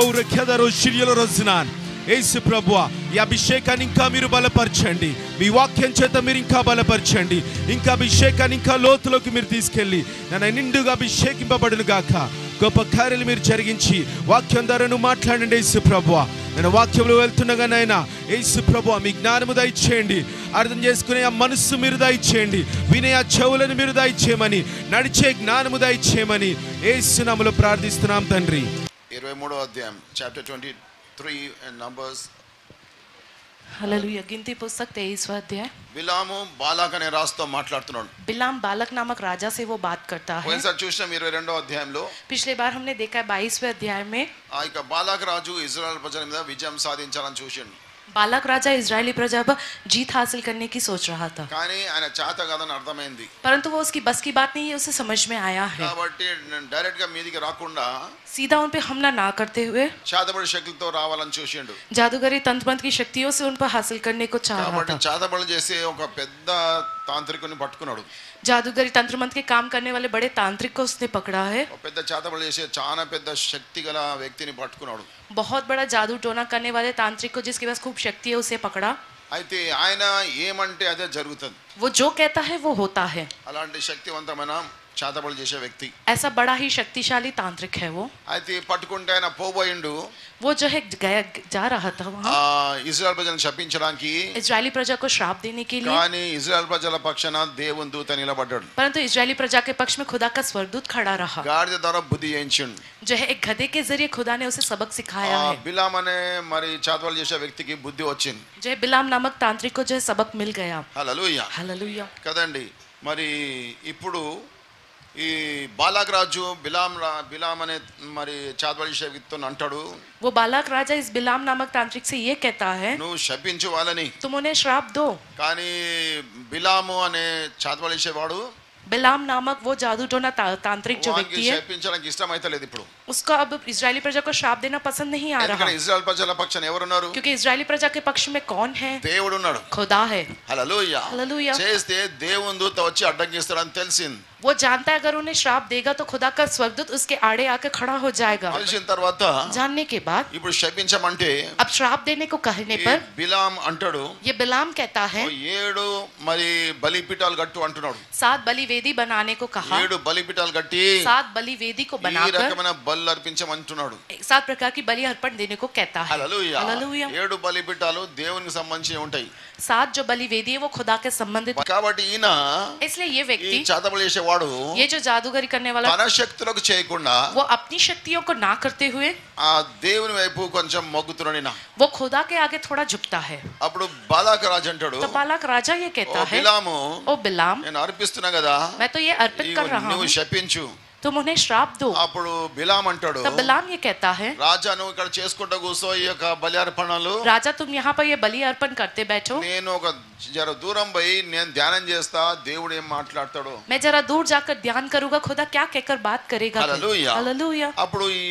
ఔరఖ్యదరు శిర్యల రొజునాన్ యేసు ప్రభువా ఈ అభిషేకాన్ని ఇంకా మీరు బలపరచండి మీ వాక్యం చేత మీరు ఇంకా బలపరచండి ఇంకా అభిషేకాన్ని ఇంకా లోతులోకి మీరు తీసుకెళ్ళి నన్ను నిండుగా అభిషేకింపబడును గాక గొప్ప కార్యాలు మీరు జరిగించి వాక్యం ద్వారా మాట్లాడండి యేసు ప్రభువా నేను వాక్యంలో వెళ్తుండగా నాయనా యేసు ప్రభువా మీ జ్ఞానము దయచేయండి అర్థం చేసుకునే ఆ మనసు మీరు దయచేయండి వినే ఆ చెవులను మీరు దయచేయమని నడిచే జ్ఞానము దయచేయమని యేసు నామములో ప్రార్థిస్తున్నాం తండ్రి 23వ అధ్యాయం చాప్టర్ 23 and numbers हालेलुया गिनती पुस्तक 23वां अध्याय बिलाम बालक ने रास्ता మాట్లాడుతున్నాడు बिलाम बालक नामक राजा से वो बात करता है वैसा చూసాం 22వ అధ్యాయంలో पिछले बार हमने देखा है 22वें अध्याय में ఆయక బాలక రాజు ఇజ్రాయెల్ ప్రజల మీద విజయం సాధించాలని చూసిండు बालक राजा इजरायली प्रजा पर जीत हासिल करने की सोच रहा था परंतु वो उसकी बस की बात नहीं है उसे समझ में आया है सीधा उन पे हमला ना करते हुए जादूगरी तंत्रमंत्र की शक्तियों से उन पर हासिल करने को चाह रहा था తాంత్రికుని పట్టుకున్నాడు జాదుగరి తంత్రమంత్ర కే కామ్ కర్నే వాలే బడే తాంత్రిక్ కో usne పకడా హై ఓ పెద్ద చాతబల్ చేసే చానా పెద్ద శక్తిగల వ్యక్తిని పట్టుకున్నాడు బహుత్ బడా జాదు టోనా కర్నే వాలే తాంత్రిక్ కో जिसके पास खूब शक्ति है उसे पकड़ा అయితే ఆయన ఏమంటే అదే జరుగుతది वो जो कहता है वो होता है అలాంటి శక్తివంతమైన చాతబల్ చేసే వ్యక్తి ऐसा बड़ा ही शक्तिशाली तांत्रिक है वो అయితే పట్టుకుంటే ఆయన పోబోయిండు वो जो है जा रहा था वहां इजराइल प्रजा को शपिंचడానికి इजरायली प्रजा को श्राप देने के लिए కానీ ఇజ్రాయెల్ ప్రజల పక్షాన దేవుని దూత నిలబడ్డాడు परंतु इजरायली प्रजा के पक्ष में खुदा का स्वर्गदूत खड़ा रहा గాడిద ద్వారా బుద్ధి చేయించుండు जो है एक गधे के जरिए खुदा ने उसे सबक सिखाया है బిలాం అనే మరి చాతబల్ చేసే వ్యక్తికి బుద్ధి వచ్చింది जो है బిలాం नामक तांत्रिक को जो है सबक मिल गया హల్లెలూయా హల్లెలూయా కదండి మరి ఇప్పుడు ఈ బాలక రాజు బిలాం అనే మరి చాదబలి శక్తితోని అంటాడు वो बालक राजा इस बिलाम नामक तांत्रिक से ये कहता है ను శపించు వాళ్ళని तुम उन्हें श्राप दो కానీ బిలాం అనే చాదబలి చేవాడు బిలాం नामक वो जादू टोना तांत्रिक जो व्यक्ति है శపించడానికి ఇష్టం అయితలేదు ఇప్పుడు उसका अब इजरायली प्रजा को श्राप देना पसंद नहीं आ रहा है इजरायल ప్రజల పక్షాన ఎవరు ఉన్నారు क्योंकि इजरायली प्रजा के पक्ष में कौन है దేవుడు ఉన్నాడు खुदा है హల్లెలూయా హల్లెలూయా చేస్తే దేవుని దూత వచ్చి అడ్డంగిస్తారని తెలిసింది वो जानता है अगर उन्हें श्राप देगा तो खुदा का स्वर्गदूत उसके आड़े आकर खड़ा हो जाएगा जानने के बाद अब श्राप देने को कहने पर బిలాం అంటాడు ये బిలాం कहता है ఏడు మరి బలిపీఠాలు కట్టు అంటున్నాడు सात बलिवेदी बनाने को कहा ఏడు బలిపీఠాలు కట్టి सात बलिवेदी को बनाकर ఈ రకమైన బలి అర్పించమంటున్నాడు सात प्रकार की बलि अर्पण देने को कहता है हालेलुया हालेलुया ఏడు బలిపీఠాలు దేవునికి సంబంధించి ఉంటాయి सात जो बलिवेदी है वो खुदा के संबंधित కాబట్టి ఈన इसलिए ये व्यक्ति చాతబలి చేసే ये जो जादूगरी करने वाला तन शक्तियों को చేయకుండా वो अपनी शक्तियों को ना करते हुए ఆ దేవుని వైపు కొంచెం మొగ్గుతుననినా वो खुदा के आगे थोड़ा झुकता है అప్పుడు బాలక రాజు అంటాడు तो బాలక రాజా ये कहता है ओ బిలాం నేను అర్పిస్తున్నా కదా मैं तो ये अर्पित कर रहा हूं నువ్వు శపించు तुम उन्हें श्राप दो అప్పుడు బిలాం అంటాడు तब బిలాం ये कहता है राजा నువ్వు ఇక్కడ చేసుకుంటా కూసో ఈక బలి అర్పణలు राजा तुम यहां पर ये बलि अर्पण करते बैठो నేను ఒక जरा दूरम भाई నేను ధ్యానం చేస్తా దేవుడు ఏం మాట్లాడతాడు मैं जरा दूर जाकर ध्यान करूंगा खुदा क्या कहकर बात करेगा हालेलुया हालेलुया అప్పుడు ఈ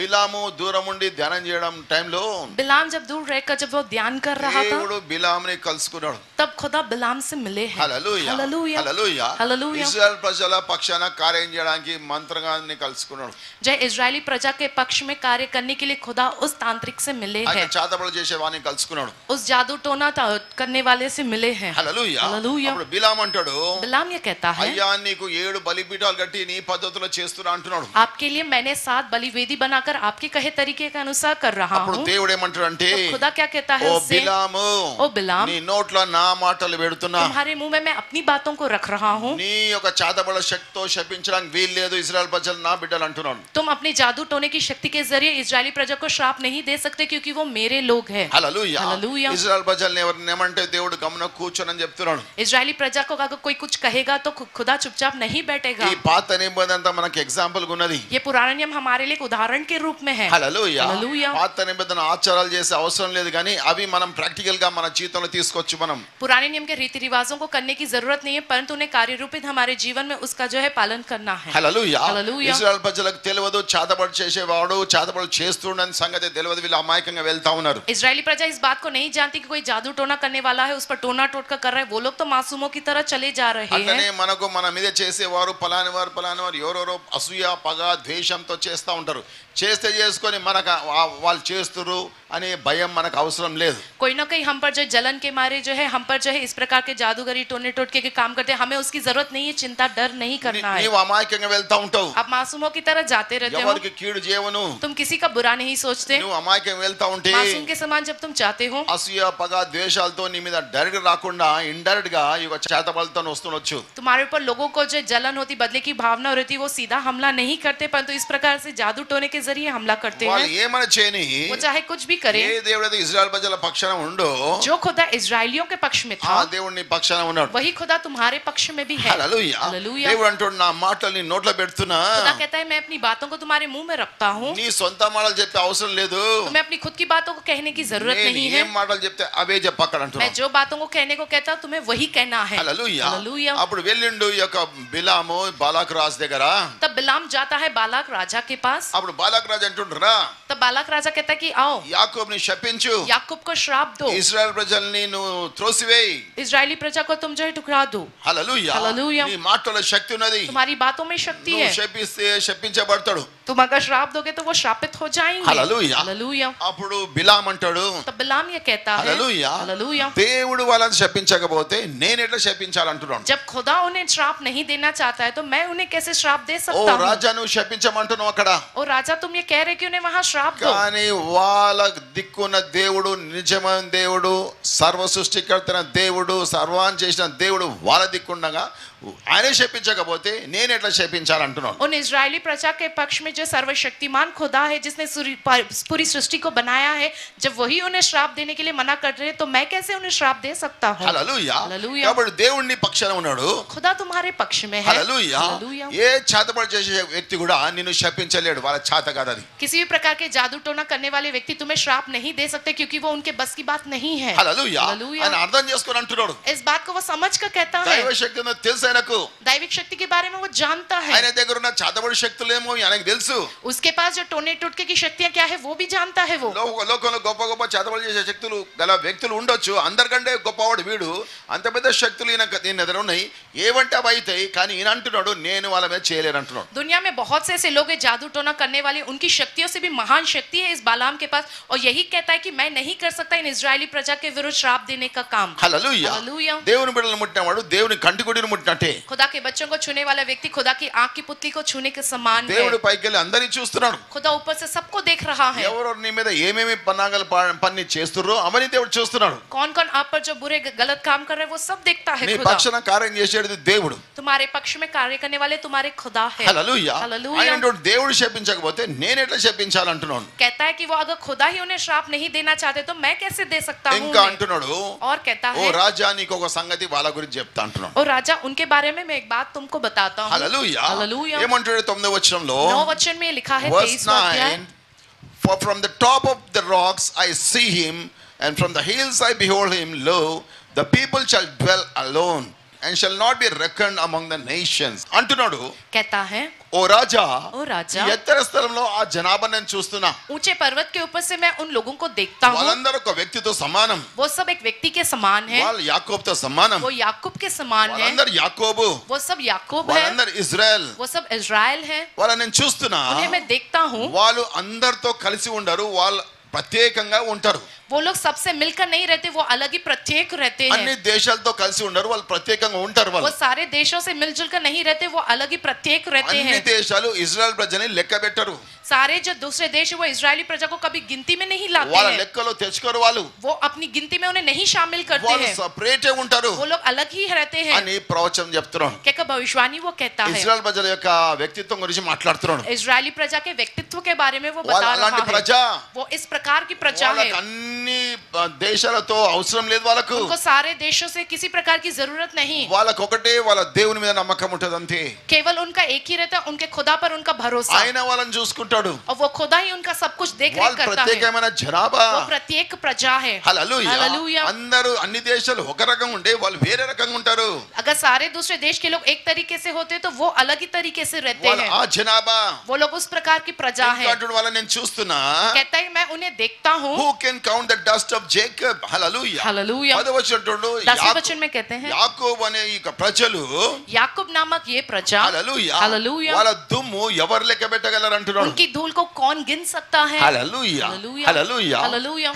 బిలాము దూరం ఉండి ధ్యానం చేయడం టైంలో బిలాం जब दूर रहकर जब वो ध्यान कर रहा था దేవుడు బిలాముని కలుసుకున్నాడు तब खुदा बिलाम से मिले हैं hallelujah hallelujah hallelujah hallelujah Israel प्रजा का पक्षाన కార్యం చేయడానికి మంత్రగాన్ని కలుసుకున్నాడు जय इजरायली प्रजा के पक्ष में कार्य करने के लिए खुदा उस तांत्रिक से मिले हैं ఆయన చాదబలు చేసేవాని కలుసుకున్నాడు उस जादू टोना करने वाले से मिले हैं हालेलुया हालेलुया అప్పుడు బిలాం అంటాడు బిలాం ये कहता है అయ్యా నీకు ఏడు బలిపీఠాలు కట్టి నీ పద్ధతిలో చేస్తున్నా అంటున్నాడు आपके लिए मैंने सात बलिवेदी बनाकर आपके कहे तरीके के अनुसार कर रहा हूं అప్పుడు దేవుడు ఏమంటాడు అంటే खुदा क्या कहता है उससे ओ బిలాం నీ నోట్లో మాటలు పెడుతున్నా तुम्हारे मुंह में मैं अपनी बातों को रख रहा हूं నీ ఒక చాదబల శక్తితో శపించడానికి వీల్లేదు ఇశ్రాయేల్ ప్రజల నా బిడ్డలు అంటున్నాను तुम अपने जादू टोने की शक्ति के जरिए इजरायली प्रजा को श्राप नहीं दे सकते क्योंकि वो मेरे लोग हैं हालेलुया हालेलुया इश्राయేల్ ప్రజల్ని ఎవర్నేమంటే దేవుడు గమన కూర్చోనని చెప్తున్నాడు ఇశ్రాయేల్ ప్రజా को अगर कोई कुछ कहेगा तो खुदा चुपचाप नहीं बैठेगा ये बात निबंधनता మనకు ఎగ్జాంపుల్ గున్నది ये पुराना नियम हमारे लिए उदाहरण के रूप में है हालेलुया हालेलुया बात निबंधन ఆచారాలు చేసే అవసరం లేదు కానీ అవి మనం ప్రాక్టికల్ గా మన జీవితంలో తీసుకొచ్చు మనం पुराने नियम के रीति रिवाजों को करने की जरूरत नहीं है परंतु उन्हें कार्य रूपित हमारे जीवन में उसका जो है पालन करना है हालेलुया हालेलुया ఇశ్రాయేల్ ప్రజలకు తెలువదు చాదబడి చేసేవాడు చాదబడి చేస్తున్నని సంగతి తెలువదు వీళ్ళు అమాయకంగా వెళ్తా ఉన్నారు ఇశ్రాయేలీ ప్రజా इस बात को नहीं जानती कि कोई जादू टोना करने वाला है उस पर टोना टोटका कर रहा है वो लोग तो मासूमों की तरह चले जा रहे हैं అతనే మనకు మన మీద చేసేవారు పలానివారు ఎవరో అసూయ పగ ద్వేషంతో చేస్తా ఉంటారు చేస్తే చేసుకొని మనకు వాళ్ళు చేస్తురు అనే భయం మనకు అవసరం లేదు. कोई ना कहीं हम पर जो जलन के मारे जो है हम पर जो है इस प्रकार के जादूगरी टोने टोटके के काम करते हैं, हमें उसकी जरूरत नहीं है, चिंता डर नहीं करना है. నీవు అమాయకంగా వెళ్తా ఉంటావు. आप मासूमों की तरह जाते रहते हो. ఎవరికి కీడు చేయవను. तुम किसी का बुरा नहीं सोचते. నువ్వు అమాయకంగా వెళ్తా ఉంటే मासूम के समान जब तुम जाते हो. అసూయ పగ ద్వేషాలతో నీ మీద డైరెక్ట్ రాకుండా ఇండైరెక్ట్ గా ఇక చేతబలతోన వస్తుండొచ్చు. तुम्हारे ऊपर लोगों को जो जलन होती बदले की भावना रहती वो सीधा हमला नहीं करते परंतु इस प्रकार से जादू टोने के जरिए हमला करते हैं. वो चाहे कुछ भी करे. जो खुदा इजरायलियों के पक्ष में था वही खुदा तुम्हारे पक्ष में भी है. हालेलुया. खुदा कहता है मैं अपनी बातों को तुम्हारे मुंह में रखता हूँ. तुम्हें अपनी खुद की बातों को कहने की जरूरत नहीं है. मैं जो बातों को कहने को कहता हूँ तुम्हें वही कहना है. तब बिलाम जाता है बालाक राजा के पास. बालाक राजा అంటున్నారా. तब बालाक राजा कहता है कि आओ याकूबని శపించు. याकूब को श्राप दो. इस्राएल ప్రజల్ని త్రోసివేయ్. ఇజ్రాయెలీ ప్రజా को तुम जो है ठुकरा दो. హల్లెలూయా. హల్లెలూయా. నీ మాటలో శక్తి ఉన్నది. तुम्हारी बातों में शक्ति है. నువ్వు శపిస్తే శపించబడతాడు. तुम अगर श्राप दोगे तो वो श्रापित हो जाएंगे. హల్లెలూయా. హల్లెలూయా. అప్పుడు బిలాం అంటాడు. तब बिलाम ये कहता है. హల్లెలూయా. హల్లెలూయా. దేవుడు వాళ్ళని శపించకపోతే నేను ఎట్లా శపించాలంటున్నాను. जब खुदा उन्हें श्राप नहीं देना चाहता है तो मैं उन्हें कैसे श्राप दे सकता हूं. राजा ను శపించమంటున్నావు అక్కడ. ఓ రాజా तुम ये कह रहे कि उन्हें वहां श्राप दो. కానీ వాళ్ళ దిక్కున దేవుడు నిజమైన దేవుడు సర్వ సృష్టికర్తన దేవుడు సర్వాన్ని చేసిన దేవుడు వాళ్ళ దిక్కుండగా ఆయనే శపించకపోతే నేను ఎట్లా శపించాలంటున్నాను. उन इजरायली प्रजा के पक्ष में जो सर्वशक्तिमान खुदा है जिसने पूरी सृष्टि को बनाया है जब वही उन्हें श्राप देने के लिए मना कर रहे हैं तो मैं कैसे उन्हें श्राप दे सकता हूं. हालेलुया. हालेलुया. కాబట్టి దేవుడి పక్షాన ఉన్నాడు. खुदा तुम्हारे पक्ष में है. हालेलुया. हालेलुया. ఏ చేతబడి చేసే వ్యక్తి కూడా నిన్ను శపించలేడు. వాళ్ళ చేత కాదు అది. किसी भी प्रकार के जादू टोना करने वाले व्यक्ति तुम्हें श्राप नहीं दे सकते क्योंकि वो उनके बस की बात नहीं है. हालेलुया. हालेलुया. ఆయన అర్థం చేసుకొని అంటున్నాడు. इस बात को वो समझ कर कहता है. దైవ శక్తి में दैविक शक्ति के बारे में वो जानता है. ఆయన దగ్గర ఉన్న చేతబడి శక్తులేమో ఆయనకి తెలుసు. उसके पास जो टोने टोटके की शक्तियां क्या है वो भी जानता है. वो లోకంలో గొప్ప గొప్ప చేతబడి చేసే శక్తులు గల వ్యక్తులు ఉండొచ్చు. అందరికంటే గొప్పవాడు వీడు. అంత పెద్ద శక్తులు ఈయన దగ్గర ఉన్నాయి. ఏమంటే అవైతాయి కానీ ఈయన అంటున్నాడు నేను వాళ్ళ మీద చేయలేను అంటున్నాడు. दुनिया में बहुत से ऐसे लोग जादू टोना करने वाले उनकी शक्तियों से भी महान शक्ति है इस बालाम के पास और यही कहता है कि मैं नहीं कर सकता इन इजरायली प्रजा के विरुद्ध श्राप देने का काम. हालेलुया. हालेलुया. దేవుని బిడ్డలను ముట్టినవాడు దేవుని కంటికొడిని ముట్టినట్టే. खुदा के बच्चों को छूने वाला व्यक्ति खुदा की आंख की पुतली को छूने के समान है. దేవుడు పైకెళ్ళి అందరిని చూస్తున్నాడు. खुदा ऊपर से सबको देख रहा है. ఎవరెవరు నీ మీద ఏమేమి పన్నాగలు పన్ని చేస్తుర్రో అవన్నీ దేవుడు చూస్తున్నాడు. कौन-कौन आप पर जो बुरे गलत काम कर रहे हैं वो सब देखता है. నీ పక్షన కార్యం చేసేది దేవుడు. तुम्हारे पक्ष में कार्य करने वाले तुम्हारे खुदा है. हालेलुया. हालेलुया. ఆయన దేవుడు శపించకపోతే నేను ఎట్లా శపించాలంటున్నాను. कहता है कि वो अगर खुदा ही उन्हें श्राप नहीं देना चाहते तो मैं कैसे दे सकता हूं. ఇంకా అంటున్నాడు. और कहता है ओ राजा నీకు ఒక సంగతి వాళ్ళ గురించి చెప్తా అంటున్నాను. ओ राजा उनके बारे में मैं एक बात तुमको बताता हूं. हालेलुया. हालेलुया. ఏమంటాడు 9వ వచనంలో. 9వ వచనం में लिखा है 23 అధ్యాయం. For from the top of the rocks I see him and from the hills I behold him. Lo, the people shall dwell alone and shall not be reckoned among the nations. అంటున్నాడు. कहता है ओ राजा ఎత్తర స్థలంలో ఆ జనాభాను చూస్తున్నా. ऊंचे पर्वत के ऊपर से मैं उन लोगों को देखता हूं. వాళ్ళందరూ ఒక వ్యక్తితో సమానం. वो सब एक व्यक्ति के समान है. వాళ్ళు యాకోబుతో సమానం. वो యాకోబు के समान है. వాళ్ళందరూ యాకోబు. वो सब యాకోబు है. వాళ్ళందరూ ఇజ్రాయెల్. वो सब ఇజ్రాయెల్ है. వాళ్ళని చూస్తున్నా. उन्हें मैं देखता हूं. వాళ్ళు అందరితో కలిసి ఉండరు. వాళ్ళు ప్రత్యేకంగా ఉంటారు. वो लोग सबसे मिलकर नहीं रहते. वो अलग ही प्रत्येक रहते हैं. अन्य देशाल तो కలిసి ఉండరు. వాళ్ళు ప్రత్యేకంగా ఉంటారు. వాళ్ళు वो सारे देशों से मिलजुल कर नहीं रहते. वो अलग ही प्रत्येक रहते हैं. अन्य देशाలు ఇజ్రాయెల్ ప్రజని లెక్కబెట్టరు. सारे जो दूसरे देश है वो इजरायली प्रजा को कभी गिनती में नहीं लाते हैं. वो अपनी गिनती में उन्हें नहीं शामिल करते हैं. वो लोग अलग ही रहते हैं. भविष्यवाणी वो कहता है. इजरायली प्रजा के व्यक्तित्व के बारे में वो बता रहा है. वो इस प्रकार की प्रजा है. అన్ని దేశాలతో అవసరం లేదు. వాళ్ళకు सारे देशों से किसी प्रकार की जरूरत नहीं. వాళ్ళకు ఒకటే వాళ్ళ దేవుని మీద నమ్మకం ఉంటది అంతే. केवल उनका एक ही रहता है उनके खुदा पर उनका भरोसा. ఆయన వాళ్ళని చూసుకుంటాడు. और वो खुदा ही उनका सब कुछ देख रहा करता है. ప్రత్యేకమైన జనాభా. वो प्रत्येक प्रजा है. हालेलुया. हालेलुया. అందరూ అన్ని దేశాలు ఒక రకంగా ఉండే వాళ్ళు వేరే రకంగా ఉంటారు. अगर सारे दूसरे देश के लोग एक तरीके से होते तो वो अलग ही तरीके से रहते हैं. ఆ జనాభా. वो लोग उस प्रकार की प्रजा है. వాళ్ళని నేను చూస్తున్నా. कहता है मैं उन्हें देखता हूं. Count that dust of Jacob. Hallelujah. Hallelujah. वचन में कहते हैं याकूब अने इक प्रजलु याकूब नामक ये प्रजा हालेलुया हालेलुया वाला दुम्मु यवर लेके बैठा गया रंटुरो उनकी धूल को कौन गिन सकता है हालेलुया हालेलुया हालेलुया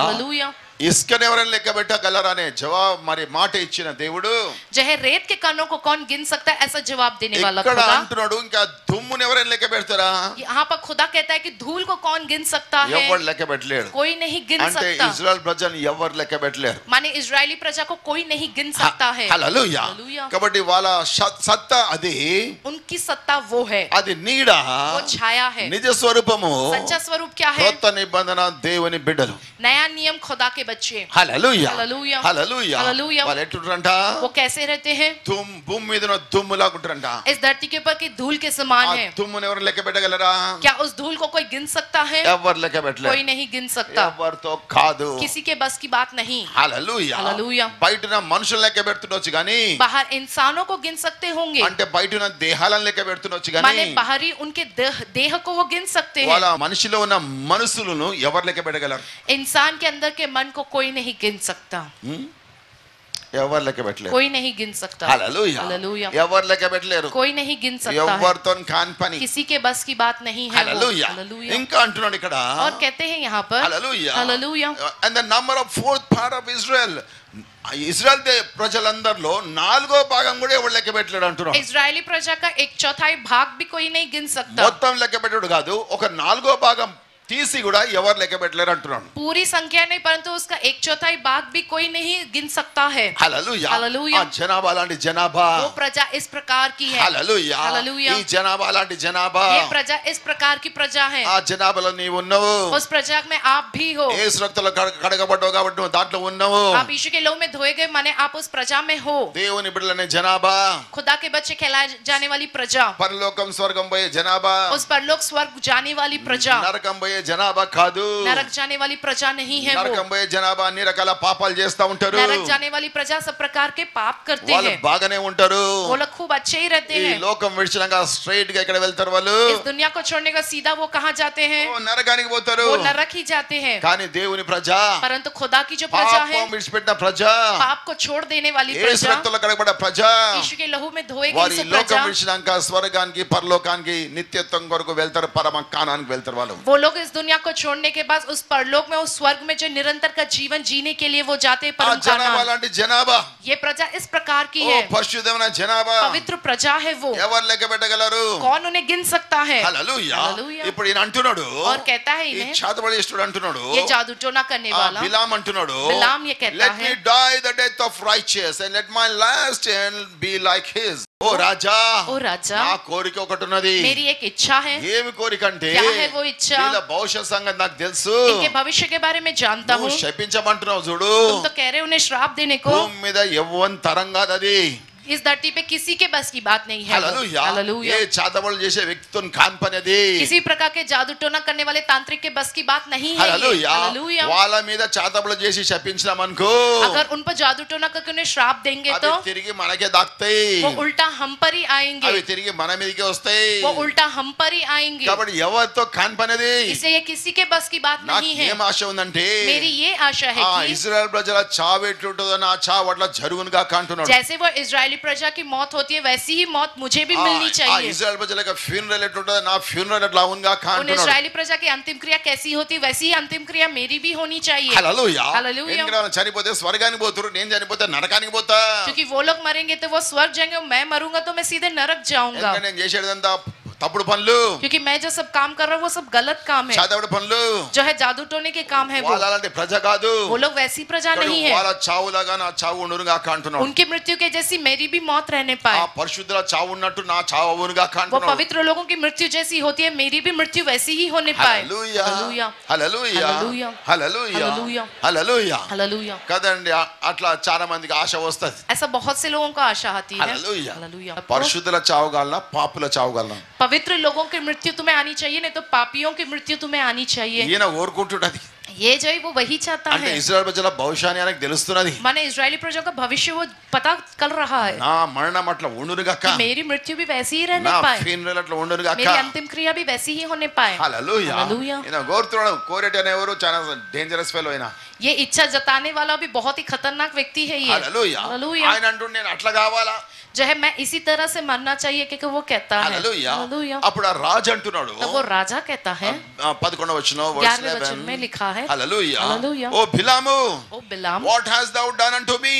हालेलुया इसकने वरन लेके बैठा गलराने जवाब मारे माटे इच्छिना देवड़ो जहे रेत के कानों को कौन गिन सकता है ऐसा जवाब देने वाला खुदा क्या धूम ने वरन लेके बैठता रहा यहाँ पर खुदा कहता है कि धूल को कौन गिन सकता है यवर लेके बैठ ले कोई नहीं गिन सकता इजराइल प्रजा यवर लेके बैठ ले माने इजरायली प्रजा को कोई नहीं गिन सकता है हालेलुया कबड्डी वाला सत्ता अदि उनकी सत्ता वो है अदि नीड़ा वो छाया है निज स्वरूपमो सच्चा स्वरूप क्या है नूतन निबंधन देवनि बिडल नया नियम खुदा के बच्चे हालेलुया हालेलुया हालेलुया हालेलुया वाले टुटरंडा वो कैसे रहते हैं तुम भूमि में धूम ला गुटरंडा इस धरती के ऊपर की धूल के समान है तुम ने और लेके बैठा गलरा क्या उस धूल को कोई गिन सकता है यावर लेके बैठ ले कोई नहीं गिन सकता यावर तो खादो किसी के बस की बात नहीं हालेलुया हालेलुया बैठना मनुष्य लेके बैठतोच गानी बाहर इंसानों को गिन सकते होंगे अंटे बैठना देहालन लेके बैठतोच गानी माने बाहरी उनके देह को वो गिन सकते हैं वाला मनुष्यलो ना मनुष्यलो यावर लेके बैठा गलर इंसान के अंदर के मन को कोई नहीं गिन सकता यावर लेके बैठ ले कोई नहीं गिन सकता हालेलुया हालेलुया यावर लेके बैठ ले कोई नहीं गिन सकता यावर तो खान पानी किसी के बस की बात नहीं है हालेलुया हालेलुया इनका अंटुना निकड़ा और कहते हैं यहाँ पर hallelujah hallelujah and the number of fourth part of Israel Israel के प्रजलंदरलो नालगो भागं गुडे ఎవర్ लेके बैठलेడు అంటున్నాడు ఇజ్రాయెలీ प्रजा का एक चौथाई भाग भी कोई नहीं गिन सकता మొత్తం लेके बैठడు కాదు ఒక నాలుగో భాగం तीसी गुड़ा यावर लेके बैठ ले पूरी संख्या नहीं परंतु उसका एक चौथाई भाग भी कोई नहीं गिन सकता है हालेलुया हालेलुया जनाबा लांटी जनाबा वो प्रजा इस प्रकार की है हालेलुया हालेलुया ये जनाबा लांटी जनाबा ये प्रजा इस प्रकार की प्रजा है आ जनाबला नीवु उन्नावु उस प्रजा में आप भी हो येसु रक्तलो కడగబడ్డోగాబట్టు దాంట్లో ఉన్నావు आप यीशु के लहू में धोए गए माने आप उस प्रजा में हो దేవుని బిడ్డలనే జనాబా खुदा के बच्चे कहलाए जाने वाली प्रजा परलोकम स्वर्गम పోయే జనాబా उस परलोक स्वर्ग जाने वाली प्रजा नरकम పోయే जनाबा खादू नरक जाने वाली प्रजा नहीं है नरक में जनाबा निरकला पापल जैसा उंटरू नरक जाने वाली प्रजा सब प्रकार के पाप करते हैं भागने उंटरू वो लोग खूब अच्छे ही रहते हैं लोकम विचलंगा स्ट्रेट गए कड़वेलतर वाले इस दुनिया को छोड़ने का सीधा वो कहां जाते हैं वो नरकानिक बोतरू वो नरक ही जाते हैं काने देवनी प्रजा परंतु खुदा की जो प्रजा है पाप को मिटना प्रजा पाप को छोड़ देने वाली प्रजा यीशु रक्त लगा बड़ा प्रजा यीशु के लहू में धोए गई सब प्रजा लोकम विचलंगा स्वर्गान की परलोकान की नित्यतम को वेलतर परम कानान वेलतर वालों वो लोग दुनिया को छोड़ने के बाद उस परलोक में उस स्वर्ग में जो निरंतर का जीवन जीने के लिए वो जाते हैं परम कानान जनाबा ये प्रजा इस प्रकार की है परिशुद्धमना जनाबा पवित्र प्रजा है वो यावर लेके बैठगलरू कौन उन्हें गिन सकता है हालेलूया ఇప్పుడు ఇన అంటున్నాడు और कहता है इन्हें छातबड़ी स्टूडेंट అంటున్నాడు ये जादू टोना करने वाला बिलाम अंटुनाडो बिलाम ये कहता है let me die the death of righteous and let my last end be like his ओ राजा ना कोरिक ఒకటి ఉన్నది मेरी एक इच्छा है ఏమి కోరిక అంటే क्या है वो इच्छा ఇలా భవిష్యత్ సంగతి నాకు తెలుసు इनके भविष्य के बारे में जानता हूं శపించమంటున్నావు చూడు तुम तो कह रहे हो उन्हें श्राप देने को భూమి మీద యవ్వన్ తరంగాదది इस धरती पे किसी के बस की बात नहीं है हालेलुया ये चादवल जैसे व्यक्तित्व खान पाने दे किसी प्रकार के जादू टोना करने वाले तांत्रिक के बस की बात नहीं है हालेलुया वाला మీద చాదవల చేసి శపించినమనుకో अगर उन पर जादू टोना करके उन्हें श्राप देंगे तो अभी తిరిగి మనకే దాక్తాయి वो उल्टा हम पर ही आएंगे अभी తిరిగి మన మీదకే వస్తాయి वो उल्टा हम पर ही आएंगे కాబట్టి ఎవతో खान पाने दे इससे ये किसी के बस की बात नहीं है నాకు ఆశ ఉందంటే मेरी ये आशा है कि ఇజ్రాయెల్ ప్రజల చావేట్టుంటదన ఆ చావట్ల జరుగునుగా కంటున్నాడు जैसे वो इजरायली प्रजा की मौत होती है वैसी ही मौत मुझे भी मिलनी चाहिए इजराइल प्रजा का फ्यूनरल टोटा ना फ्यूनरल लाऊंगा खान उन इजरायली प्रजा की अंतिम क्रिया कैसी होती है वैसी ही अंतिम क्रिया मेरी भी होनी चाहिए हालेलुया हालेलुया इनका चनिपोते स्वर्गानिक बोतुरु నేను చనిపోతే నరకానికి పోతా क्योंकि वो लोग मरेंगे तो वो स्वर्ग जाएंगे और मैं मरूंगा तो मैं सीधे नरक जाऊंगा నేను చేసేదంతా తప్పుడు పనులు क्योंकि मैं जो सब काम कर रहा हूं वो सब गलत काम है जादू పనులు जो है जादू टोने के काम है वो అలాంటి ప్రజ కాదు वो लोग वैसी प्रजा नहीं है వాళ్ళ చావు లాగానా చావు ఉండరుగా అంటున్నాడు उनकी मृत्यु के जैसी मेरी भी मौत रहने पाए పరిశుద్ధుల చావు ఉన్నట్టు నా చావు అవనుగా అంటున్నాడు वो पवित्र लोगों की मृत्यु जैसी होती है मेरी भी मृत्यु वैसी ही होने पाए hallelujah hallelujah hallelujah hallelujah hallelujah hallelujah కదండి అట్లా చాలా మందికి ఆశ వస్తది ऐसा बहुत से लोगों को आशा आती है हालेलुया పరిశుద్ధుల చావు గాలనా పాపుల చావు గాలనా पवित्र लोगों की मृत्यु तुम्हें आनी चाहिए नहीं तो पापियों की मृत्यु तुम्हें आनी चाहिए ये ना और कोटुड़ा ये जो है वो वही चाहता है। इस्राएल प्रजा भविष्य मैंने इस्राएली प्रजा का भविष्य वो पता कर रहा है ना, मरना मतलब उन्होंने मेरी मृत्यु भी वैसी ही रहने पाए, मेरी अंतिम क्रिया भी वैसी ही होने पाए। ये इच्छा जताने वाला भी बहुत ही खतरनाक व्यक्ति है। ये जो है मैं इसी तरह से मरना चाहिए क्योंकि वो कहता है। वो राजा कहता है 11वें वचन में लिखा है। हालेलुया। ओ बिलामो, O Balaam, what has thou done unto me?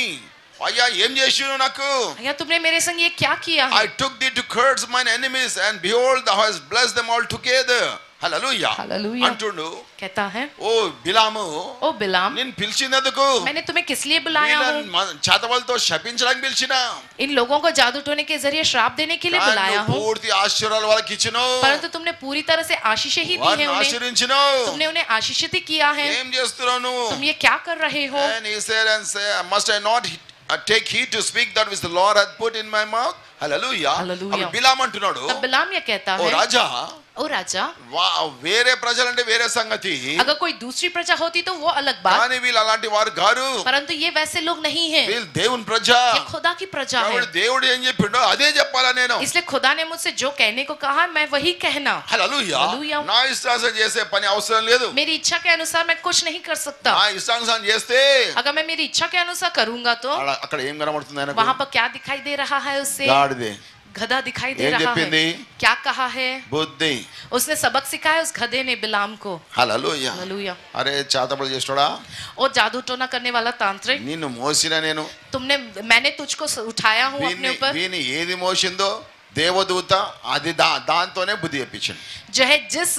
अय्या एम చేశావు నాకు? अय्या तुमने मेरे संग ये क्या किया है? I took thee to curse mine enemies and behold thou hast blessed them all together. Hallelujah. Hallelujah. అంటును कहता है ओ బిలాము, ओ బిలాం, నిన్ను పిలిచినందుకు मैंने तुम्हें किस लिए बुलाया हूं? చాతవలతో శపించడానికి పిలిచినా, इन लोगों को जादू टोने के जरिए श्राप देने के लिए बुलाया हूं। पूर्ति आशीर्वाद వాళ్ళకి ఇచ్చినో, परंतु तुमने पूरी तरह से आशीषें ही दी हैं उन्हें। ఆశీర్వదించినో, तुमने उन्हें आशीषित किया है। ఏం చేస్తున్నావు? तुम ये क्या कर रहे हो? Must I not take heed to speak that which the Lord hath put in my mouth? Hallelujah. अब బిలాం అంటున్నాడు, तब బిలాం ये कहता है ओ राजा, ओ राजा, వేరే ప్రజలంటే వేరే సంగతి, अगर कोई दूसरी प्रजा होती तो वो अलग बात, కానీ వీళ్ళు అలాంటి వారు కాదు, परंतु ये वैसे लोग नहीं हैं, వీళ్ళు దేవుని ప్రజ, ये खुदा की प्रजा है। దేవుడు ఏం చెప్పిండో అదే చెప్పాలా నేను, इसलिए खुदा ने मुझसे जो कहने को कहा मैं वही कहना। हालेलुया। నా ఇష్టానుసారం చేసే పని అవసరం లేదు, मेरी इच्छा के अनुसार मैं कुछ नहीं कर सकता। నా ఇష్టానుసారం చేస్తే, अगर मैं मेरी इच्छा के अनुसार करूंगा तो అక్కడ ఏం కనబడుతుంది నాకు, वहां पर क्या दिखाई दे रहा है उससे? గాడిదే, गधा दिखाई दे रहा है। क्या कहा है? बुद्धि। उसने सबक सिखाया उस गधे ने बिलाम को। हालेलुया। हालेलुया। अरे चातबल जेस्टोड़ा, ओ जादू टोना करने वाला तांत्रिक, निन्नु मोसिना नेनु, तुमने मैंने तुझको उठाया हूं अपने ऊपर। वीनी ఏది మోసిందో దేవదూత అది దాంతోనే బుద్ధి ఇప్పించింది। जो है जिस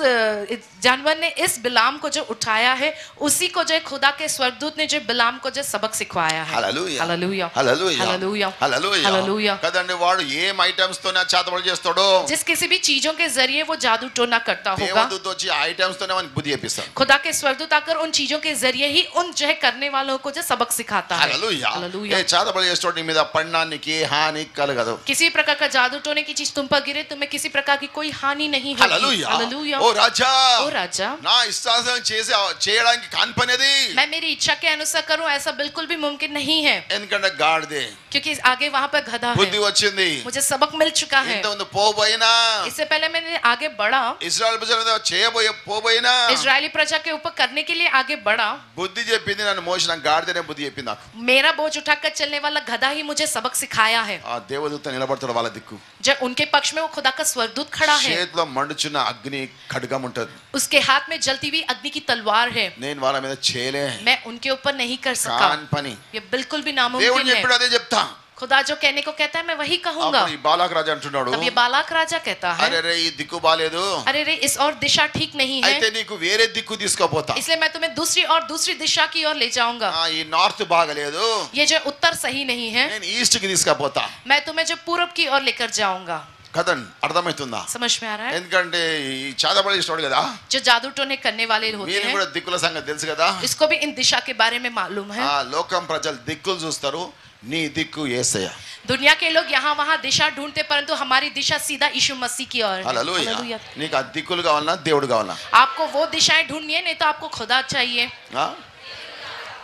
जानवर ने इस बिलाम को जो उठाया है उसी को जो खुदा के स्वर्गदूत ने जो बिलाम को जो सबक सिखवाया है। Hallelujah. Hallelujah. Hallelujah. Hallelujah. Hallelujah. कदने वाड़ ये आइटम्स तो ना चातबल చేస్తాడు, जिस किसी भी चीजों के जरिए वो जादू टोना करता होगा, देवदूत వచ్చి ఐటమ్స్ తోనే వానికి బుద్ధి ఇప్పిస్తాడు। खुदा के स्वर्गदूत आकर उन चीजों के जरिए ही उन जो है करने वालों को जो सबक सिखाता है। हालेलुया। हालेलुया। ये चातबल చేస్తాడు నీ మీద పడడానికి హాని కలగదు, किसी प्रकार का जादू टोने की चीज तुम पर गिरे तुम्हें किसी प्रकार की कोई हानि नहीं होगी। ओ राजा, ओ राजा, ना इस्तासन చేసే చేయడానికి కాన్పనేది, मैं मेरी इच्छा के अनुसार करूं ऐसा बिल्कुल भी मुमकिन नहीं है। ఎందుకంటే గాడిదే, क्योंकि आगे वहां पर गधा है, बुद्धि వచ్చింది, मुझे सबक मिल चुका है। ఇంతకు పోబోయినా, इससे पहले मैंने आगे बढ़ा, ఇశ్రాయేలు ప్రజల మీద చేయబోయే పోబోయినా, ఇశ్రాయేలీ ప్రజా के ऊपर करने के लिए आगे बढ़ा, बुद्धि చెప్పింది నన్ను మోసిన గాడిదనే బుద్ధి చెప్పింది, मेरा बोझ उठाकर चलने वाला गधा ही मुझे सबक सिखाया है। ఆ దేవదూత నిలబడతాడు వాళ్ళ దిక్కు, जब उनके पक्ष में वो खुदा का स्वर्गदूत खड़ा है। చేతిలో మండుచున్న అగ్ని ఖడ్గం ఉంటది, उसके हाथ में जलती हुई अग्नि की तलवार है। నేను వాళ్ళ మీద చేయలే, मैं उनके ऊपर नहीं कर सका, ये बिल्कुल भी नामुमकिन है। దేవుడు చెప్తా, खुदा जो कहने को कहता है मैं वही कहूंगा। अब ये बालक राजा అంటున్నాడు, अब ये बालक राजा कहता है, अरे रे ये दिक्कु బాలేదు, अरे रे इस और दिशा ठीक नहीं है, అయితే నీకు వేరే దిక్కు తీసుకుపోతా, इसलिए मैं तुम्हें दूसरी दिशा की ओर ले जाऊंगा। हां ये नॉर्थ బాగలేదు, ये जो उत्तर सही नहीं है, నేను ఈస్ట్ కి తీసుకుపోతా, मैं तुम्हें जो पूरब की ओर लेकर जाऊंगा। కథం అర్థమవుతుందా? समझ में आ रहा है? ఎందుకంటే ఈ చాదబడి స్టోరీ కదా, जो जादू टोने करने वाले होते हैं, మీరు దిక్కుల సంగతి తెలుసు కదా, इसको भी इन दिशा के बारे में मालूम है। ఆ లోకం ప్రజలు దిక్కులు చూస్తారు, నీ దిక్కు యేసయ్య, दुनिया के लोग यहाँ वहाँ दिशा ढूंढते, परंतु हमारी दिशा सीधा यीशु मसीह की ओर। हालेलुया। నీకు ఆ దిక్కులు కావాలనా దేవుడు కావాలనా? आपको वो दिशाएं ढूंढनी है, नहीं तो आपको खुदा चाहिए।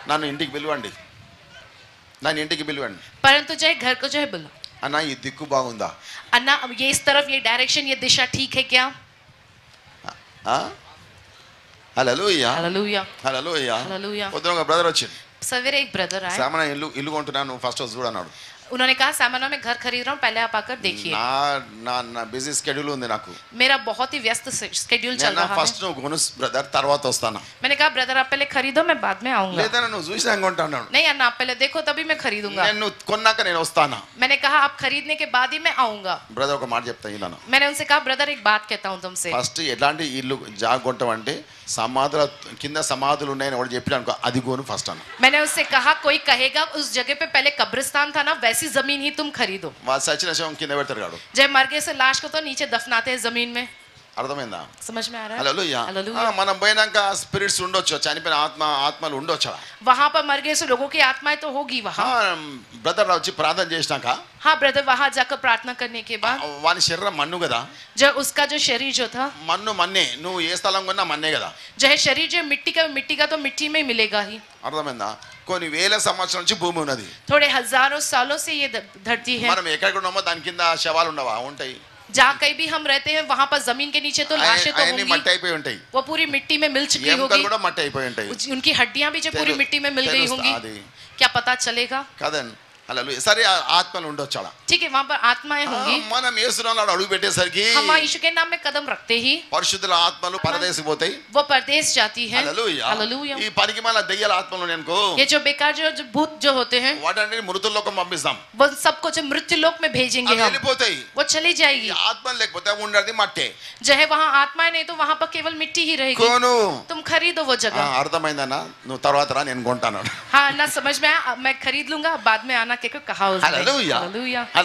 నన్ను ఇంటికి పిలవండి, నన్ను ఇంటికి పిలవండి, परंतु जो है घर को जो है बुला, అన్నా ఈ దిక్కు బాగుందా, అన్నా ये इस तरफ ये डायरेक्शन ये दिशा ठीक है क्या? हालेलुया। हालेलुया। हालेलुया। हालेलुया। ఉదయం ఒక బ్రదర్ వచ్చి, सवेरे एक ब्रदर आए, सामना इल्लू కొంటున్నాను ఫస్ట్ చూడ అన్నాడు, उन्होंने कहा सामानों में घर खरीद रहा हूं, पहले आप आकर देखिए। ना ना ना बिजी शेड्यूल ఉంది నాకు, मेरा बहुत ही व्यस्त शेड्यूल चल रहा है। నేను ఫస్ట్ ను గోనస్ బ్రదర్ తర్వాత వస్తాను, मैंने कहा ब्रदर आप पहले खरीदो मैं बाद में आऊंगा। లేదా నేను చూసినాక ఉంటాను, नहीं అన్న आप पहले देखो तभी मैं खरीदूंगा। నేను కొన్నాక నేను వస్తాను, मैंने कहा आप खरीदने के बाद ही मैं आऊंगा। బ్రదర్ ఒక మాట చెప్తా ఇలానా, मैंने उनसे कहा ब्रदर एक बात कहता हूं तुमसे, ఫస్ట్ ఎట్లాంటి ఇల్లు జాగొంటమంటే సమాధుల కింద సమాధులు ఉన్నాయని ఎవరు చెప్పినానుకో అది గోను ఫస్ట్ అన్న, मैंने उससे कहा कोई कहेगा उस जगह पे पहले कब्रिस्तान था ना वैसी जमीन ही तुम खरीदो। जय मर गए से लाश को तो नीचे दफनाते हैं जमीन में, అర్థమైందా? హల్లెలూయా. మనం పోయినాక స్పిరిట్స్ ఉండొచ్చు, చనిపోయిన ఆత్మలు ఉండొచ్చు. वहां पर मर गए सो लोगों की आत्माएं तो होगी वहां. బ్రదర్ రాజీ ప్రార్థన చేసినాక, हाँ ब्रदर वहां जाकर प्रार्थना करने के बाद वाणी शरीर मनु कदा जो उसका जो शरीर जो था मनु मन्ने नु ये स्थल में ना मन्ने कदा जो है शरीर जो मिट्टी का तो मिट्टी में ही मिलेगा ही. అర్థమైందా? కొన్ని వేల సంవత్సరాల నుంచి భూమి ఉన్నది. थोड़े हजारों सालों से ये धरती है. మనం ఎక్కడికి ఉన్నామో దాని కింద శవాలు ఉండవా? ఉంటాయి. जहाँ कहीं भी हम रहते हैं वहाँ पर जमीन के नीचे तो लाशें तो होंगी, वो पूरी मिट्टी में मिल चुकी होगी. उनकी हड्डियां भी जो पूरी मिट्टी में मिल गई होंगी, क्या पता चलेगा? సరే ఆత్మలు ఉండొచ్చు. మనం యేసు నామములో అడుగు పెట్టేసరికి పరిశుద్ధుల ఆత్మలు పరదేశం పోతాయి. ఈ పరికిమాల దయ్యాల ఆత్మలు వాటిని మృత్యు లోకం పంపిస్తాం. మృత్యు లోకం మే भेजेंगे. ఆత్మలు లేకపోతే ఉండదు మట్టే. జహే వహా ఆత్మయే నహీ తో వహా పర్ కేవల్ మిట్టి హీ రహేగి. కోను తుమ్ ఖరీదో వో జగహ్. అర్థమైందన్నా? నువ్వు తర్వాత రా, నేను కొంటాను. హా నా సమజ్ మే ఆయా, మే ఖరీద్ లూంగా బాద్ మే ఆనా. इसलिए वहाँ पर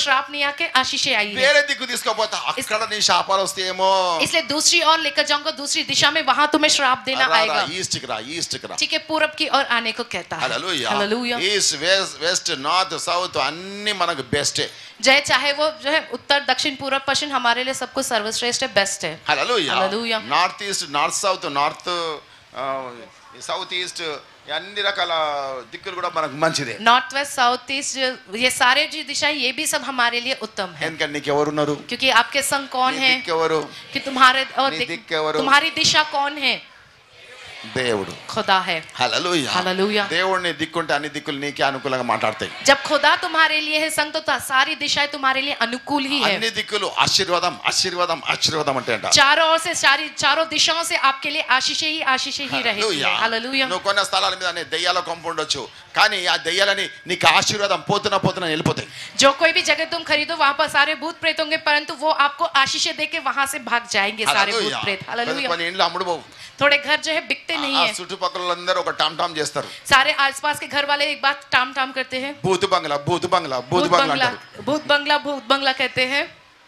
श्राप नहीं आके आशीषें आई. इसलिए दूसरी ओर लेकर जाऊंगा, दूसरी दिशा में वहाँ तुम्हें श्राप देना आएगा. ठीक है, पूरब की ओर आने को कहता है. ईस्ट वेस्ट नॉर्थ साउथ अन्नी మనకు బెస్ట్. जय चाहे वो जो है उत्तर दक्षिण पूर्व पश्चिम हमारे लिए सबको सर्वश्रेष्ठ है, बेस्ट है. Hallelujah hallelujah. North east north south north south east అన్ని రకాల దిక్కులు కూడా మనకు మంచిదే. నార్త్ వెస్ట్ సౌత్ ఈస్ట్ ये सारे जी दिशा ये भी सब हमारे लिए उत्तम है. ఎందుకంటే ఎవరు ఉన్నారు? क्योंकि आपके संग कौन है? ఎవరు कि तुम्हारे और तुम्हारी दिशा कौन है? దేవుడు ఖుదా హై. హల్లెలూయా హల్లెలూయా. దేవుణ్ణి దిక్కుంటే అన్ని దిక్కులు నీకే అనుకూలంగా మాట్లాడతాయి. జబ్ ఖుదా తుమ్హారే లియే హై సంగ్ తో సారీ దిశాయ్ తుమ్హారే లియే అనుకూల్ హి హై. అన్ని దిక్కులు ఆశీర్వాదం ఆశీర్వాదం ఆశీర్వాదం అంటే అంట. చారో ఓర్ సే సారీ చారో దిశాओं से आपके लिए ఆశీషే హి रहेगी. హల్లెలూయా. నువ్వు కొన్న స్థలాల మీద అనే దయ్యాల కొంపొండొచ్చు, కానీ ఆ దయ్యాలని నీకు ఆశీర్వాదం పోతున వెళ్ళిపోతాయి. జో కోయి భీ జగహ్ తుమ్ ఖరీదో వహా పర్ సారే భూత్ ప్రేత్ హోంగే, పరంతు వో ఆప్కో ఆశీషే దేకే వహా సే భాగ్ జాయేంగే సారే భూత్ ప్రేత్. హల్లెలూయా. కొన్ని ఇండ్లు అమ్ముడు పోవు. थोड़े घर जो है बिकते नहीं है. सारे आसपास के घर वाले एक बात टाम टाम करते हैं, भूत बंगला भूत बंगला भूत बंगला भूत बंगला भूत बंगला कहते हैं.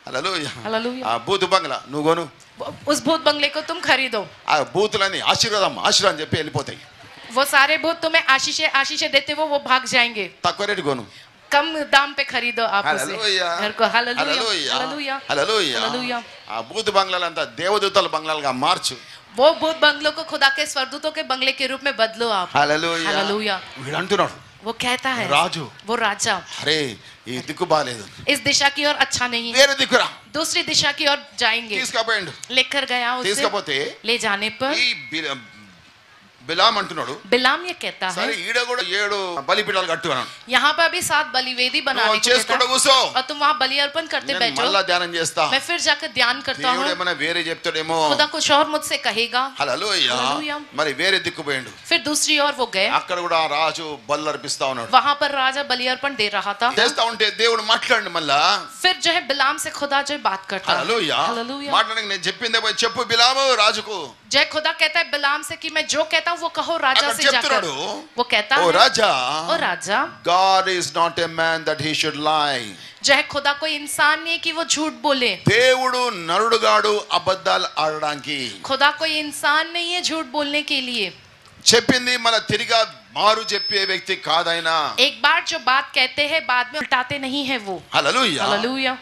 హల్లెలూయా హల్లెలూయా. భూత బంగ్లా నువ్వు కొను, उस भूत बंगले को तुम खरीदो. ఆ భూతులని ఆశీర్వాదం ఆశీర్వాదం చెప్పి వెళ్ళిపోతాయి. वो सारे भूत तुम्हें आशीषे आशीषे देते वो भाग जाएंगे. తక్కువ రేటు కొను, कम दाम पे खरीदो आप उसे घर को. హల్లెలూయా హల్లెలూయా హల్లెలూయా. ఆ భూత బంగ్లాలంతా దేవదూతల బంగ్లాలుగా మార్చు. वो भूत बंगलों को खुदा के स्वर्गदूतों के बंगले के रूप में बदलो आप. Hallelujah hallelujah. वो कहता है राजू, वो राजा, अरे ये दिक्कत बालेद इस दिशा की ओर अच्छा नहीं है, दूसरी दिशा की ओर जाएंगे. लेकर गया उसे, ले जाने पर బిలాం అంటున్నాడు. బిలాం యే कहता है సరే ఈడ కూడా 7 బలిపీఠాలు కట్టు అన్నాడు. यहाँ पर अभी 7 బలివేది बनाने को कहता है. और तुम वहां बलि अर्पण करते बैठो, मैं ध्यान करता हूं, मैं फिर जाकर ध्यान करता हूं. దేవుడు ఏమన్నా వేరే చెప్తాడేమో, खुदा कुछ और मुझसे कहेगा. హల్లెలూయా. మరి వేరే దిక్కు పోయిండు, फिर दूसरी ओर वो गए. అక్కడ కూడా రాజు బలి అర్పిస్తా ఉన్నాడు. वहां पर राजा बलि अर्पण दे रहा था. చేస్తా ఉంటే దేవుడు మాట్లాడండి మళ్ళా, फिर जो है బిలాం से खुदा जो बात करता है. హల్లెలూయా హల్లెలూయా. మాట్లాడక నేను చెప్పిందే పోయి చెప్పు బిలాము రాజుకు. जय खुदा कहता है बिलाम से कि मैं जो कहता हूं वो कहो राजा से जाकर. वो कहता है ओ राजा, God is not a man that he should lie. जय खुदा कोई इंसान नहीं है कि वो झूठ बोले. దేవుడు నరుడుగాడు అబద్ధాలు ఆడడానికి. खुदा कोई इंसान नहीं है झूठ बोलने के लिए. చెప్పింది మన తిరిగా మారు చెప్పే వ్యక్తి కాదైనా. एक बार जो बात कहते हैं बाद में उल्टाते नहीं है वो. Hallelujah hallelujah.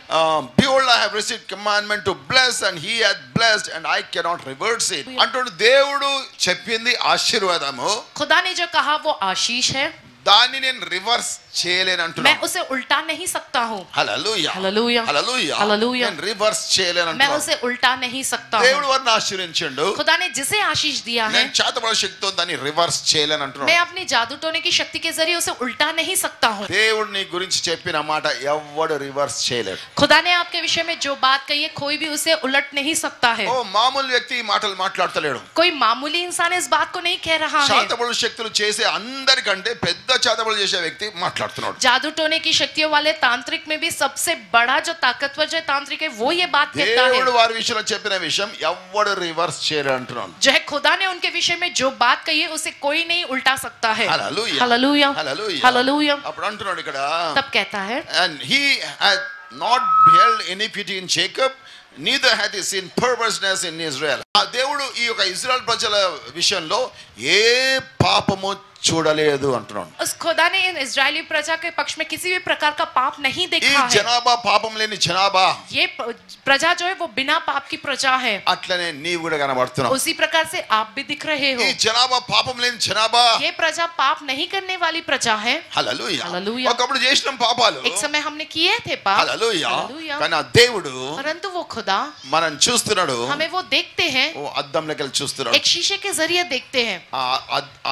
Behold I have received commandment to bless and he hath blessed and I cannot reverse it. అంటోడు దేవుడు చెప్పింది ఆశీర్వాదము. खुदा ने जो कहा वो आशीष है. దాన్ని నేను రివర్స్ చేయలేను అంటున్నా. मैं उसे उल्टा नहीं सकता हूं. Hallelujah hallelujah hallelujah hallelujah. నేను రివర్స్ చేయలేను అంటున్నా. मैं उसे उल्टा नहीं सकता हूं. దేవుడు వన్న ఆశీర్వదించండు. खुदा ने जिसे आशीष दिया है, నేను చాతుబల శక్తితో దాన్ని రివర్స్ చేయలేను అంటున్నా. मैं अपनी जादू टोने की शक्ति के जरिए उसे उल्टा नहीं सकता हूं. దేవుడు నీ గురించి చెప్పిన మాట ఎవ్వడు రివర్స్ చేయలేడు. खुदा ने आपके विषय में जो बात कही है कोई भी उसे उलट नहीं सकता है. ఓ మామూలు వ్యక్తి ఈ మాటలు మాట్లాడతలేడు. कोई मामूली इंसान इस बात को नहीं कह रहा है. చాతుబల శక్తులు చేసే అందరికంటే పెద్ద जादू टोने की शक्तियों वाले तांत्रिक में भी सबसे बड़ा जो ताकतवर जो तांत्रिक है वो ये बात कहता है जो है खुदा ने उनके विषय में जो बात कही है उसे कोई नहीं उल्टा सकता है। Hallelujah hallelujah. तब कहता है and he had not beheld iniquity in Jacob, neither had he seen perverseness in Israel. దేవుడు ఈ యొక్క ఇజ్రాయెల్ ప్రజల విషయంలో ఏ పాపము చూడలేదు అంటున్నాడు। उस खुदा ने इन इजरायली प्रजा के पक्ष में किसी भी प्रकार का पाप नहीं देखा है। జనాభా పాపం లేని జనాభా। ये प्रजा जो है वो बिना पाप की प्रजा है। అట్లనే నీవు కూడా కనబడుతున్నావు। उसी प्रकार से आप भी दिख रहे हो। ఈ జనాభా పాపం లేని జనాభా। ये प्रजा पाप नहीं करने वाली प्रजा है। హల్లెలూయా హల్లెలూయా। ఒకప్పుడు చేసిన పాపాలు एक समय हमने किए थे पाप। హల్లెలూయా కానీ దేవుడు परंतु वो खुदा మనం చూస్తున్నాడు हमें वो देखते हैं वो అద్దం లోకి చూస్తున్నాడు एक शीशे के जरिए देखते हैं।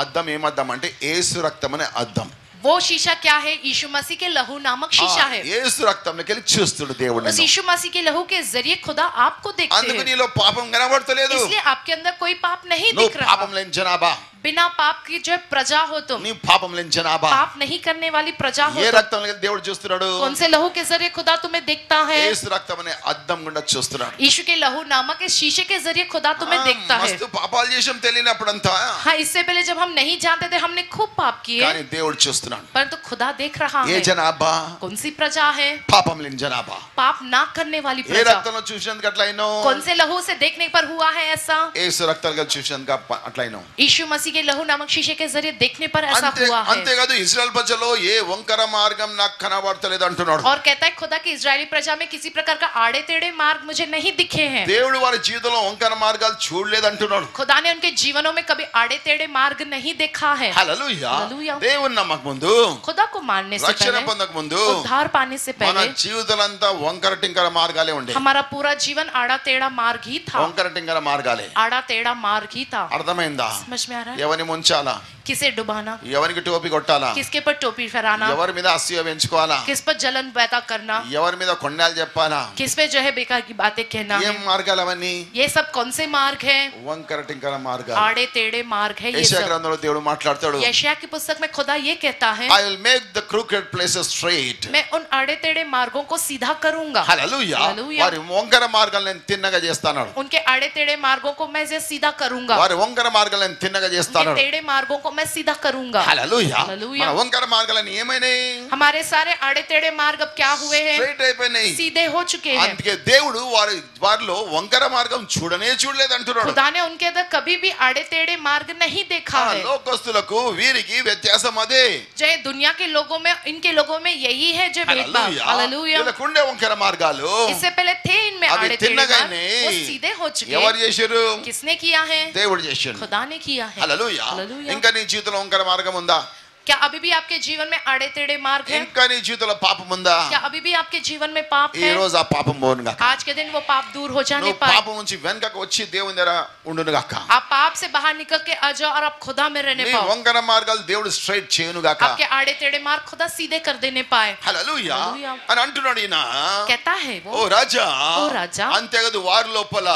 అద్దం ఏమ అద్దం అంటే యేసు రక్తమనే అద్దం। वो शीशा क्या है? यीशु मसीह के लहू नामक शीशा है। यीशु रक्तम के लिए చూస్తుడు దేవుడు। उस यीशु मसीह के लहू के जरिए खुदा आपको देखते है। అందుకని లో పాపం కనబడతలేదు। इसलिए आपके अंदर कोई पाप नहीं दिख रहा। पापम లేని జనాభా। बिना पाप की जो प्रजा हो तुम। नी पापम लेन जनाबा। पाप नहीं करने वाली प्रजा हो। ये रक्तम लेके देवड़ चूस्तुनाडु। कौन से लहू के जरिए खुदा तुम्हें देखता है? इस रक्तम ने अद्दम गुंडा चूस्तुनाडु। यीशु के लहू नामक इस शीशे के जरिए खुदा तुम्हें देखता है। मस्त पापाल येशम तेलिना पड़ंता है। हां, इससे पहले जब हम नहीं जानते थे हमने खूब पाप किए। यानी देवड़ चूस्तुनाडु। परंतु खुदा देख रहा है। ये जनाबा। कौन सी प्रजा है? पापम लेन जनाबा। पाप ना करने वाली प्रजा। ये रक्तम चूस्तुनाडु अटलाइनो। कौन से लहू से देखने पर हुआ है ऐसा? इस रक्तम का चूस्तुनाडु अटलाइनो। यीशु मसीह के लहू नामक शीशे के जरिए देखने पर ऐसा हुआ है। अंते कादो इस्राएल प्रजलो ये वंकर मार्गम ना कनबडतलेदु अंटुन्नाडु। और कहता है खुदा की इस्राएली प्रजा में किसी प्रकार का आड़े टेढ़े मार्ग मुझे नहीं दिखे हैं। దేవుడు వారి జీవితంలో వంకర మార్గాలు చూడలేదు అంటున్నాడు। खुदा ने उनके जीवनों में कभी आड़े टेढ़े मार्ग नहीं देखा है। Hallelujah hallelujah. దేవుని నమ్మక ముందు खुदा को मानने से पहले रक्षण पंदक ముందు उद्धार पाने से पहले మన జీవితలంతా వంకర టింకర మార్గాలే ఉండే। हमारा पूरा जीवन आड़ा टेढ़ा मार्ग ही था। వంకర టింకర మార్గాలే आड़ा टेढ़ा मार्ग ही था। అర్థమైందా? समझ में आ रहा है? ఎవని ముంచాలా किसे डुबाना ఎవరికి టోపీ కొట్టాలా किसके पर टोपी फहराना ఎవరి మీద అసూయ పెంచుకోవాలా किस पर जलन पैदा करना ఎవరి మీద కొండలు చెప్పాలా किस पे जो है बेकार की बातें कहना ये మార్గాలవన్నీ ये सब कौन से मार्ग है వంకర టింకర మార్గ आड़े टेढ़े मार्ग है। ये యెషయా గ్రంథంలో దేవుడు మాట్లాడతాడు। యెషయా की पुस्तक में खुदा ये कहता है I will make the crooked places straight. मैं उन आड़े टेढ़े मार्गों को सीधा करूंगा। हालेलुया వారి వంకర మార్గాలను తిన్నగా చేస్తాను। उनके आड़े टेढ़े मार्गों को मैं सीधा करूंगा। వారి వంకర మార్గాలను తిన్నగా చేస్తాను। टेढ़े मार्गों को मैं सीधा करूंगा। Hallelujah hallelujah. वंकर मार्गला नियमने हमारे सारे आड़े टेढ़े मार्ग अब क्या हुए हैं? स्ट्रेट पे नहीं सीधे हो चुके हैं। అందుకే దేవుడు వారి వారిలో వంకర మార్గం చూడనే చూడలేదు అంటున్నాడు। खुदा ने उनके अंदर कभी भी आड़े टेढ़े मार्ग नहीं देखा है। లోకస్తులకు వీరికి వ్యత్యాసం అదే। జై दुनिया के लोगों में इनके लोगों में यही है जो भेदभाव। हालेलुया। ఇలా కొండే వంకర మార్గాలు इससे पहले थे इनमें आड़े टेढ़े मार्ग वो सीधे हो चुके हैं। ఎవరు చేశారు? किसने किया है? దేవుడు చేశాడు। खुदा ने किया है। ఇంకా నీ జీవితంలో వంకర మార్గం ఉందా? क्या अभी भी आपके जीवन में आड़े टेढ़े मार्ग है? इनका नहीं जीतला पाप मुंदा। क्या अभी भी आपके जीवन में पाप है? रोज आप पाप मोड़ना। आज के दिन वो पाप दूर हो जाने पाए। पाप मुंची वन का कोच्ची देव इंदरा उन्होंने कहा। आप पाप से बाहर निकल के आ जाओ और आप खुदा में रहने पाओ। वंकरा मार्गल देव स्ट्रेट चेनु का। आपके आड़े टेढ़े मार्ग खुदा सीधे कर देने पाए। हालेलुया। और अंतुनडीना कहता है वो ओ राजा अंत्यगद वार लोपला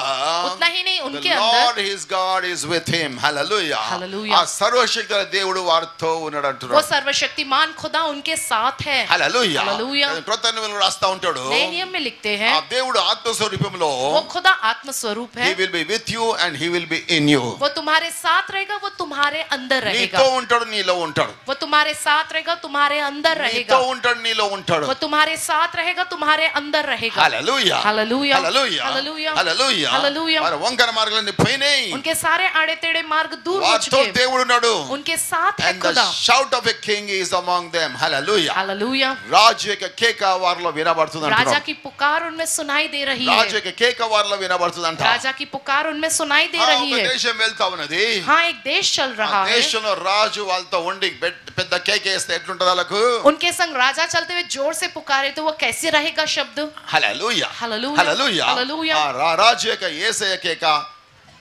उतना ही नहीं उनके अंदर lord his god is with him. Hallelujah hallelujah. सर्वशक्तिगल దేవుడు వారితో ఉన్నాడు। वो सर्वशक्तिमान खुदा उनके साथ है। Hallelujah hallelujah. कृतन में रास्ता ఉంటాడు। नए नियम में लिखते हैं आप దేవుడు ఆత్మ స్వరూపంలో वो खुदा आत्म स्वरूप है। He will be with you and he will be in you. वो तुम्हारे साथ रहेगा वो तुम्हारे अंदर रहेगा। నీతో ఉంటాడు నీలో ఉంటాడు। वो तुम्हारे साथ रहेगा तुम्हारे अंदर रहेगा। నీతో ఉంటాడు నీలో ఉంటాడు। वो तुम्हारे साथ रहेगा तुम्हारे अंदर रहेगा। Hallelujah hallelujah hallelujah hallelujah hallelujah hallelujah. और वंकर मार्गलने పోయినే उनके सारे आड़े-टेढ़े मार्ग दूर हो चुके हैं। దేవుడు ఉన్నాడు उनके साथ है खुदा। of a king is among them. hallelujah hallelujah. राज्य के केकावारलो विनबडुतुंदंट। राजा की पुकार उनमें सुनाई दे रही है। राज्य के केकावारलो विनबडुतुंदंट। राजा की पुकार उनमें सुनाई दे रही है। देशం వెళ్తా ఉన్నది। हां एक देश चल रहा है। देशంలో రాజు వాళ్ళతో ఉండి పెద్ద కేకేస్తే ఎట్లుంటది వాళ్ళకు? उनके संग राजा चलते हुए जोर से पुकारे तो वो कैसे रहेगा शब्द? hallelujah hallelujah hallelujah hallelujah. राज्य के ऐसे केका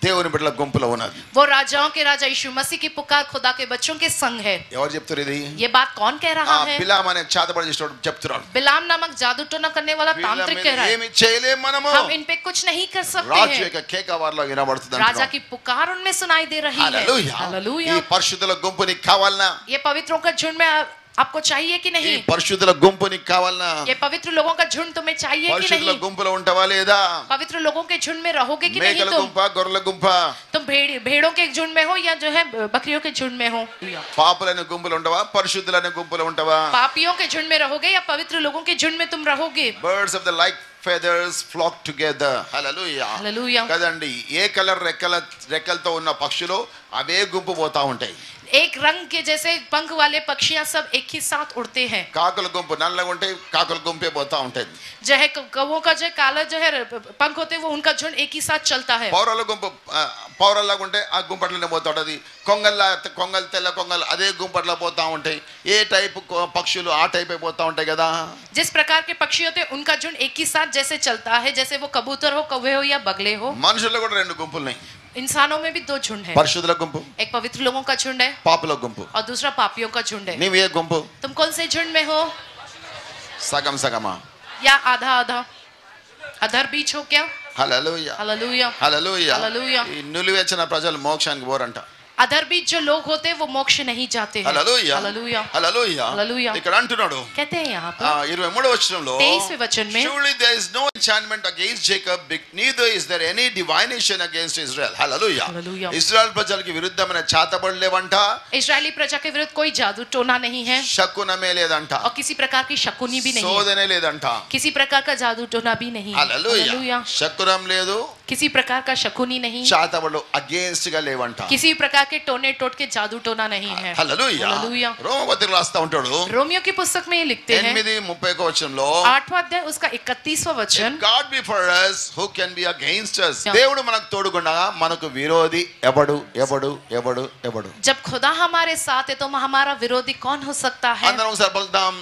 దేవుని బిడ్డల గుంపులో ఉన్నది. वो राजाओं के राजा यीशु मसीह की पुकार खुदा के बच्चों के संग है. और ये बात कौन कह रहा है? बिलाम అనే చాదపడి చేసేటోడు చెప్తున్నాడు. बिलाम नामक जादू टोना करने वाला तांत्रिक कह रहा है. ఏమీ చేయలేము మనము. हम इन पे कुछ नहीं कर सकते हैं. రాజు యొక్క కేకవార్ల వినబడుతుంది. राजा की पुकार उनमें सुनाई दे रही है. हालेलुया. ఈ పరిశుద్ధుల గుంపుని కావాలనా? ये पवित्रों का झुंड में आपको चाहिए कि नहीं? పరిశుద్ధుల గుంపుని కావాలనా? ये पवित्र लोगों का झुंड तुम्हें चाहिए कि नहीं? పరిశుద్ధుల గుంపులో ఉంటావా లేదా? पवित्र लोगों के झुंड में रहोगे कि नहीं? तुम भेड़ों के झुंड में हो या जो है बकरियों के झुंड में हो? పాపులైన గుంపులో ఉంటావా? పరిశుద్ధులైన గుంపులో ఉంటావా? पापियों के झुंड में रहोगे या पवित्र लोगों के झुंड में तुम रहोगे? Birds of the like feathers flock together. Hallelujah. Hallelujah. కదండి ఏ కలర్ రెక్కలతో ఉన్న పక్షులు అవే గుంపు పోతా ఉంటాయి. एक रंग के जैसे पंख वाले पक्षियां सब एक ही साथ उड़ते हैं. काकल गुंप नल्ला उंटे काकल गुंपे बोता उंटे. जो है कौवों का जो काला जो है पंख होते वो उनका झुंड एक ही साथ चलता है. पौरल गुंप पौरल गुंटे आ गुंपटलने बोता उंटदी. కొంగల్ కొంగల్ తెల్ల కొంగల్ అదే గుంపట్ల పోతా ఉంటాయి. ఏ టైప్ పక్షులు ఆ టైపే పోతా ఉంటాయి కదా. जिस प्रकार के पक्षी होते उनका झुंड एक ही साथ जैसे चलता है, जैसे वो कबूतर हो, कौवे हो या बगले हो. మనుషుల్లో కూడా రెండు గుంపులు ఉన్నాయి. इंसानों में भी दो झुंड है. పరిశుద్ధుల గుంపు एक पवित्र लोगों का झुंड है. పాపుల గుంపు और दूसरा पापियों का झुंड है. నీవు ఏ గుంపు? तुम कौन से झुंड में हो? సగం సగమా या आधा आधा अधर बीच हो क्या? హల్లెలూయా హల్లెలూయా హల్లెలూయా హల్లెలూయా. ఈ నిలువెచిన ప్రజలు మోక్షానికి పోరంట. अधर बीच जो लोग होते वो मोक्ष नहीं जाते हैं. Hallelujah hallelujah hallelujah hallelujah. ఇక్కడ అంటున్నాడు कहते हैं यहां पर 23 వచనంలో 23 వచనం में surely there is no enchantment against Jacob, neither is there any divination against Israel. Hallelujah hallelujah. ఇశ్రాయేలు ప్రజలకు విరుద్ధమైన చాతబడులు లేవంట. ఇశ్రాయేలీ ప్రజలకు విరుద్ధ कोई जादू टोना नहीं है. శకునమే లేదంట. और किसी प्रकार की शकुनी भी नहीं. శోధనే లేదంట. किसी प्रकार का जादू टोना भी नहीं. हालेलुया. శకునం లేదు. किसी प्रकार का शकुनी नहीं. చాతబడులు అగైన్స్ గా లేవంట. किसी प्रकार के टोने टोट के जादू टोना नहीं है. हालेलुया. रोमपत्र रास्ता उठाओ. रोमियो की पुस्तक में ये लिखते हैं 8:30 वचन लो 8वां अध्याय उसका 31वां वचन. God be for us, who can be against us? దేవుడు మనకు తోడుగుండగా మనకు విరోధి ఎవడు ఎవడు ఎవడు ఎవడు. जब खुदा हमारे साथ है तो हमारा विरोधी कौन हो सकता है? అందరం ఒకసారి బల్దాం.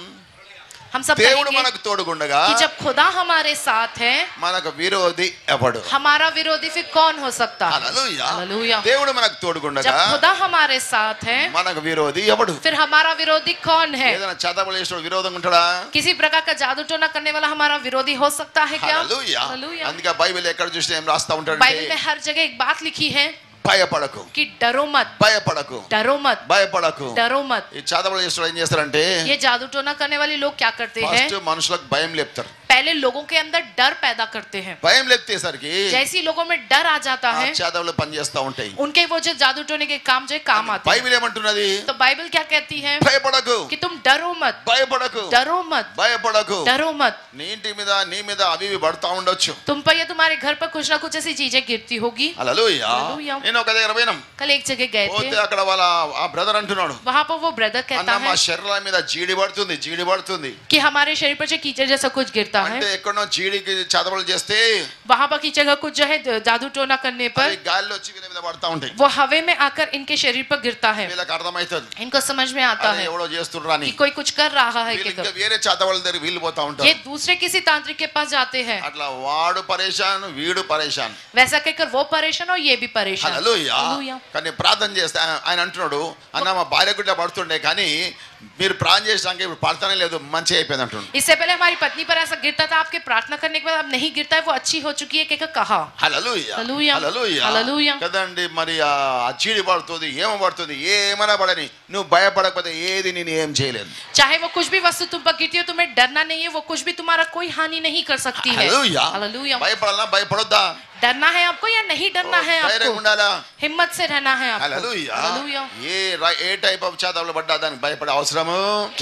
हम सब దేవుడు మనకు తోడుగుండగా कि जब खुदा हमारे साथ है మనకు విరోధి ఎవడు? हमारा विरोधी फिर कौन हो सकता है? Hallelujah hallelujah. దేవుడు మనకు తోడుగుండగా जब खुदा हमारे साथ है మనకు విరోధి ఎవడు? फिर हमारा विरोधी कौन है? ఏదైనా చాదబడేసోడు విరోధం ఉంటాడా? किसी प्रकार का जादू टोना करने वाला हमारा विरोधी हो सकता है क्या? Hallelujah hallelujah. అందుకే బైబిల్ ఎక్కడ చూసినా ఏం రాస్తా ఉంటాడంటే బైబిల్ में हर जगह एक बात लिखी है భయపడకు. कि डरो मत. భయపడకు. डरो मत. భయపడకు. डरो मत. ఈ చాదబడులు చేసేటోడు ఏం చేస్తారంటే ये जादू टोना करने वाले लोग क्या करते हैं? फर्स्ट మనుషులకు భయం లేపుతారు. पहले लोगों के अंदर डर पैदा करते हैं. भयम लेते हैं सर की जैसी लोगों में डर आ जाता है చాదబడులు పనిచేస్తా ఉంటాయి. उनके वो जो जादू टोने के काम जो काम आते. బైబిల్ ఏమంటున్నది? तो बाइबल क्या कहती है? భయపడకు. कि तुम डरो मत. భయపడకు. डरो मत. భయపడకు. डरो मत. నీ ఇంటి మీద నీ మీద అవి ఇవి పడతా ఉండొచ్చు. तुम पर या तुम्हारे घर पर कुछ ना कुछ ऐसी चीजें गिरती होगी. హల్లెలూయా. నేను ఒక దగ్గర పోయినాం. कल एक जगह गए थे. పోతే అక్కడ వాళ్ళ ఆ బ్రదర్ అంటున్నాడు. वहां पर वो ब्रदर कहता है మా శరీరం మీద జీడి పడుతుంది జీడి పడుతుంది. कि हमारे शरीर पर जो कीचड़ जैसा कुछ गिरता అంటే ఎక్కడో జీడికి చాదబడులు చేస్తే वहां पर कीचड़ को जो है जादू टोना करने पर గాల్లో చిగిన మీద పడతా ఉంటాయి. वो हवा में आकर इनके शरीर पर गिरता है. వీళ్ళకి అర్థమవుతది. इनको समझ में आता है ఎవడో చేస్తుర్రాని. कोई कुछ कर रहा है. వీళ్ళకి వేరే చాదబడుల దగ్గరికి వీళ్ళు పోతా ఉంటారు. ये दूसरे किसी तांत्रिक के पास जाते हैं. అట్లా వాడు పరేషాన్ వీడు పరేషాన్. वैसा कहकर वो परेशान और ये भी परेशान. హల్లెలూయా. కానీ ప్రార్థన చేస్తా ఆయన అంటున్నాడు అన్న మా భార్య గుట్లా పడుతుండే కానీ మీరు ప్రార్థన చేశాక ఇప్పుడు పడతానే లేదు మంచి అయిపోయింది అంటున్నాడు. इससे पहले हमारी पत्नी पर ऐसा गिरता था आपके प्रार्थना करने के बाद अब नहीं गिरता है वो अच्छी हो चुकी है कहकर कहा. Hallelujah hallelujah hallelujah. కదండి మరి ఆ చీడి పడుతుంది ఏమ పడుతుంది ఏమనా పడని నువ్వు భయపడకపోతే ఏది నిన్ను ఏం చేయలేదు. चाहे वो कुछ भी वस्तु तुम पर गिरती हो तुम्हें डरना नहीं है. वो कुछ भी तुम्हारा कोई हानि नहीं कर सकती है. Hallelujah hallelujah. భయపడాలా భయపడొద్దా? डरना है आपको या नहीं डरना है आपको? हिम्मत से रहना है आपको. Hallelujah hallelujah. ये टाइप ऑफ चादबल बड़ा दान भयपड़ा अवसरम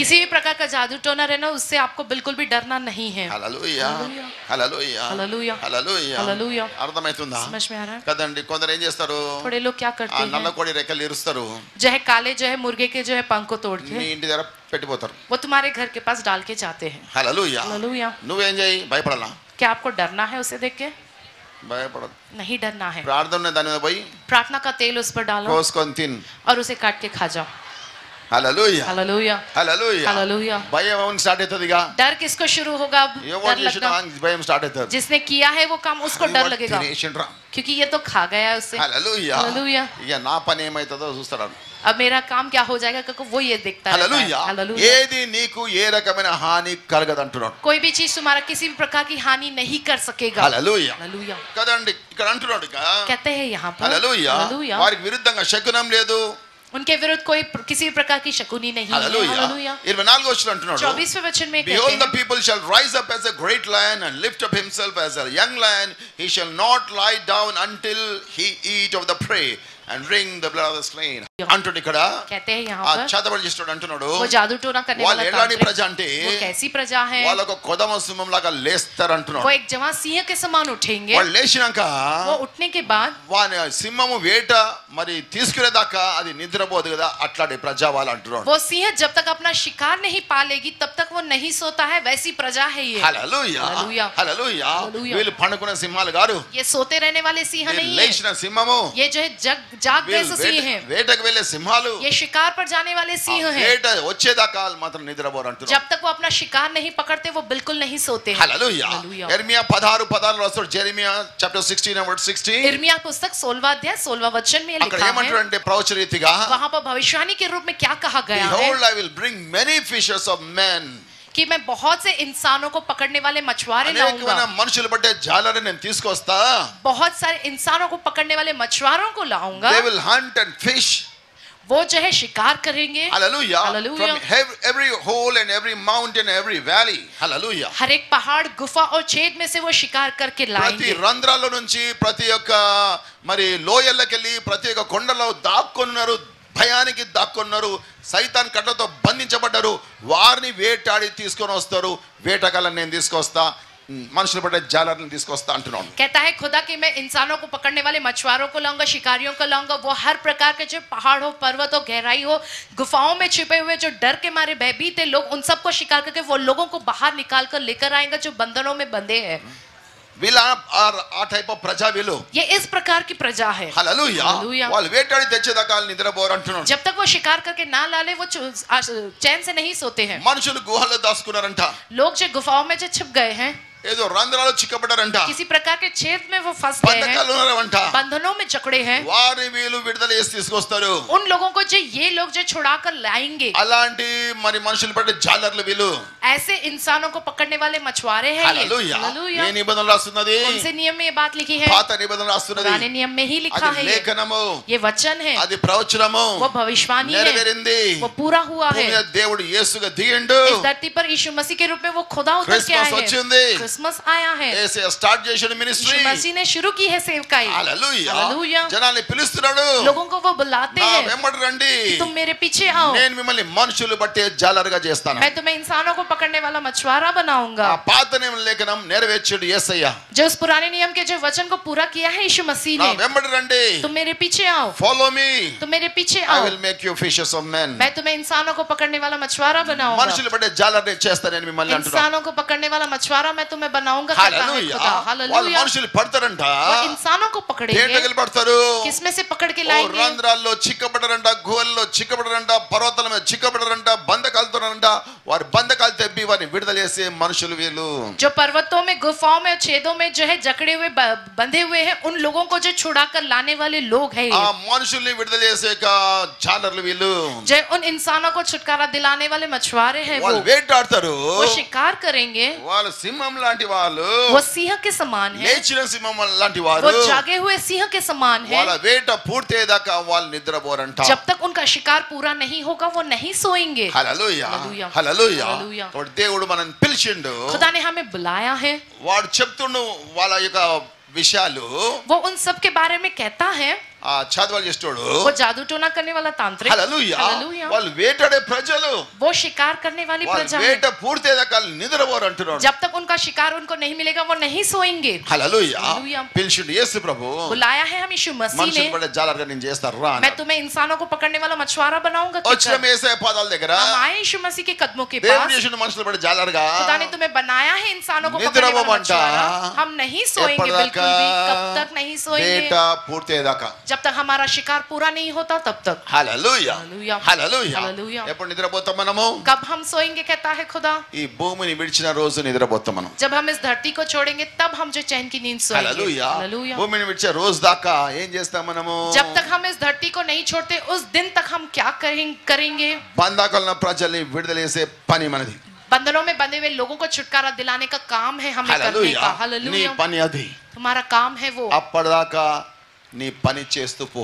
किसी भी प्रकार का जादू टोना रहना उससे आपको बिल्कुल भी डरना नहीं है. Hallelujah hallelujah hallelujah hallelujah hallelujah. అర్థమవుతుందా? समझ में आ रहा है. కదండి కొందరు ఏం చేస్తారు? थोड़े लोग क्या करते हैं? నల్ల కోడి రెక్కలు ఇరుస్తారు. जो है काले जो है मुर्गे के जो है पंख को तोड़ के नींद जरा पेट बोतर वो तुम्हारे घर के पास डाल के जाते हैं. Hallelujah hallelujah. నువ్వు ఏం చేయి? భయపడాలా. क्या आपको डरना है उसे देख के? भयपड़ नहीं डरना है. प्रार्थना दाने में भाई प्रार्थना का तेल उस पर डालो उसको अंतिम और उसे काट के खा जाओ. हालेलुया हालेलुया हालेलुया हालेलुया भय वमन स्टार्ट होता दिगा डर किसको शुरू होगा अब डर लगता भयम स्टार्ट होता जिसने किया है वो काम उसको डर लगेगा क्योंकि ये तो खा गया है उससे हालेलुया हालेलुया ये ना पने में तो दूसरा अब मेरा काम क्या हो जाएगा क्योंकि वो ये देखता है हालेलुया यदि नीकू ये रकमेना हानि करगदंटुनो कोई भी चीज तुम्हारा किसी भी प्रकार की हानि नहीं कर सकेगा हालेलुया हालेलुया कदंड करंटुनोडगा कहते हैं यहां पर हालेलुया हालेलुया वारिक विरुद्धंगा शकुनम लेदु उनके विरुद्ध कोई किसी प्रकार की शकुनी नहीं हालेलुया 24वें वचन में Behold the people shall rise up as a great lion and lift up himself as a young lion he shall not lie down until he eat of the prey and drink the blood of the slain unto nikada कहते हैं यहां पर अच्छा दबड़ जिस्टो अंटुनोडो वो जादू टोना करने वाला वो एलानी प्रजा अंटे वो कैसी प्रजा है वाला को कोदम सिंहम लागा लेस्तर अंटुनोडो वो एक जवान सिंह के समान उठेंगे वो लेशिनांक वो उठने के बाद वाने सिंहम वेट मरी తీసుకునే దాకా అది నిద్రపోదు కదా అట్లాడే ప్రజా వాళ్ళ అంటున్నారు वो सिंह जब तक अपना शिकार नहीं पा लेगी तब तक वो नहीं सोता है वैसी प्रजा है ये हालेलुया हालेलुया వీళ్ళు పండుకునే సింహాలు గారు ये सोते रहने वाले सिंह नहीं है लेशिना सिंहमो ये जो है जग जाग जैसे सिंह हैं वेटक वेले सिंहालु ये शिकार पर जाने वाले सिंह हैं वेट వచ్చేదా కాల్ మాత్రం నిద్రపోరంటున్నారు जब तक वो अपना शिकार नहीं पकड़ते वो बिल्कुल नहीं सोते हैं हालेलुया यिर्मयाह 16 16 रसूल जेरेमिया चैप्टर 16 वर्ड 16 यिर्मयाह पुस्तक 16वां अध्याय 16वां वचन में लिखा है प्रवचन रीतिగా वहां पर भविष्यवाणी के रूप में क्या कहा गया है Behold I will bring many fishers of men कि मैं बहुत से इंसानों को पकड़ने वाले मछुआरे लाऊंगा मनुष्य बटे जालरे ने తీసుకొస్తా बहुत सारे इंसानों को पकड़ने वाले मछुआरों को लाऊंगा They will hunt and fish वो जो है शिकार करेंगे hallelujah from every hole and every mountain every valley hallelujah हर एक पहाड़ गुफा और छेद में से वो शिकार करके लाएंगे प्रति రంధ్రాల నుంచి ప్రతి ఒక్క మరి లోయలకెళ్ళి ప్రతి ఒక్క కొండలో దాక్కున్నారు భయానికి దాక్కున్నారు సైతాన్ కట్టతో బంధించబడ్డారు వారిని వేటాడి తీసుకొని వస్తారు వేటగాళ్ళని నేను తీసుకొస్తా मनुष्य बड़े जालर ने తీసుకొస్తా అంటున్నాడు कहता है खुदा कि मैं इंसानों को पकड़ने वाले मछुआरों को लाऊंगा शिकारियों को लाऊंगा वो हर प्रकार के जो पहाड़ हो पर्वत हो गहराई हो गुफाओं में छिपे हुए जो डर के मारे भयभीत है लोग उन सब को शिकार करके वो लोगों को बाहर निकाल कर लेकर आएगा जो बंधनों में बंधे हैं బిలాం ఆర్ ఆ టైప్ ఆఫ్ ప్రజా వీళ్ళు ये इस प्रकार की प्रजा है हालेलुया వాళ్ళు వేటాడి తెచ్చేదాకా నిద్రపోరు అంటున్నారు जब तक वो शिकार करके ना लाले वो चैन से नहीं सोते हैं మనుషులు గుహల్లో దాచుకున్నారంట लोग जो गुफाओं में जो छिप गए हैं ఏదో రంధ్రాల్లో చిక్కబడ్డారంట किसी प्रकार के छेद में वो फंस गए हैं बंधनों में जकड़े हैं వారి వీళ్ళు విడుదల చేసి తీసుకొస్తారు उन लोगों को जो ये लोग जो छुड़ाकर लाएंगे అలాంటి మరి మనుషులు పట్టే జాలర్లు వీళ్ళు ऐसे इंसानों को पकड़ने वाले मछुआरे हैं हालेलुया ये निबंधन రాస్తున్నది कौन से नियम में ये बात लिखी है पाता निबंधन రాస్తున్నది पुराने नियम में ही लिखा है लेखनमो ये वचन है అది ప్రవచనమో वो भविष्यवाणी है నెరవేరింది वो पूरा हुआ है దేవుడు యేసుగా దిగిండు इस धरती पर यीशु मसीह के रूप में वो खुदा उतर के आए हैं क्रिसमस आया है ऐसे स्टार्ट जेशन मिनिस्ट्री मसीह ने शुरू की है सेवकाई हालेलुया हालेलुया జనాల్ని పిలుస్తున్నాడు लोगों को वो बुलाते हैं ना వెంబడి రండి तुम मेरे पीछे आओ నేను మిమ్మల్ని మనుషులు బట్టే జాలరుగా చేస్తాను मैं तुम्हें इंसानों को पकड़ने वाला मछुआरा बनाऊंगा ఆ పాత నియమ లేఖనం నెరవేర్చాడు యేసయ్య जो उस पुराने नियम के जो वचन को पूरा किया है यीशु मसीह ने ना వెంబడి రండి तुम मेरे पीछे आओ फॉलो मी तुम मेरे पीछे आओ I will make you fishers of men मैं तुम्हें इंसानों को पकड़ने वाला मछुआरा बनाऊंगा మనుషులు బట్టే జాలరుని చేస్తాను నేను మిమ్మల్ని అంటున్నాను इंसानों को पकड़ने वाला मछुआरा मैं तुम्हें बनाऊंगा हालेलुया మనుషులు పడతారంట इंसानों को पकड़ेंगे వేటగలు పడతారు किसमें से पकड़ के लाएंगे రంధ్రాల్లో చిక్కబడరంట గుహల్లో చిక్కబడరంట పర్వతాల మీద చిక్కబడరంట బంధకాలతోనంట వారి బంధకాలు తెప్పి వారిని విడుదల చేసి మనుషులు వీళ్ళు जो पर्वतों में गुफाओं में छेदों में जो है जकड़े हुए बंधे हुए हैं उन लोगों को जो छुड़ाकर लाने वाले लोग हैं ఆ మనుషుల్ని విడుదల చేసేక జాలర్లు వీళ్ళు जो उन इंसानों को छुटकारा दिलाने वाले मछुआरे हैं वो వేటాడతారు वो शिकार करेंगे వాళ్ళు సింహం లాంటి వాళ్ళు वो सिंह के समान है లేచిన సింహం లాంటి వారు वो जागे हुए सिंह के समान है వాళ్ళ వేట పూర్తయ్యేదాకా వాళ్ళు నిద్రపోరంట जब तक उनका शिकार पूरा नहीं होगा वो नहीं सोएंगे హల్లెలూయా హల్లెలూయా और దేవుడు మనని పిలిచిండు खुदा ने हमें बुलाया है వాడు చెప్తుండు వాళ్ళ యొక్క విషయాలు वो उन सब के बारे में कहता है ఆ చాదవల్ చేస్తాడు वो जादू टोना करने वाला तांत्रिक हालेलुया हालेलुया వాళ్ళు వేటడే ప్రజలు वो शिकार करने वाली प्रजा वेट పూర్తేదాకా నిద్రపోరు అంటున్నారు जब तक उनका शिकार उनको नहीं मिलेगा वो नहीं सोएंगे हालेलुया పిలిచిండు యేసు ప్రభు बुलाया है हम यीशु मसीह ने మనుషులు బడ జాలర్గా నేను చేస్తారా मैं तुम्हें इंसानों को पकड़ने वाला मछुआरा बनाऊंगा వచ్చే యేసు పాదాల దగ్గర हम आए यीशु मसीह के कदमों के पास దేవుడు యేసుని మనుషులు బడ జాలర్గా खुदा ने तुम्हें बनाया है इंसानों को पकड़ने वाला मछुआरा हम नहीं सोएंगे बिल्कुल भी कब तक नहीं सोएंगे वेट పూర్తేదాకా जब तक हमारा शिकार पूरा नहीं होता तब तक। Hallelujah hallelujah hallelujah. एप्पुडु निद्रपोताम मनमु? कब हम सोएंगे कहता है खुदा। ई भूमिनि विडिचिन रोजु निद्रपोताम मनमु। जब हम इस धरती को छोड़ेंगे तब हम जो चैन की नींद सोएंगे। Hallelujah hallelujah. भूमिनि विडिचिन रोज दाका एं चेस्ताम मनमु? जब तक हम इस धरती को नहीं छोड़ते उस दिन तक हम क्या करेंगे? बंधकोल्ल प्रजल्नि विडुदलेसे पनि मनदि। बंधनों में बंधे हुए लोगों को छुटकारा दिलाने का काम है हमें करने का। हालेलुया। नी पनि अदि। तुम्हारा काम है वो। अप्पडि दाका नी पनि చేస్తూ పో।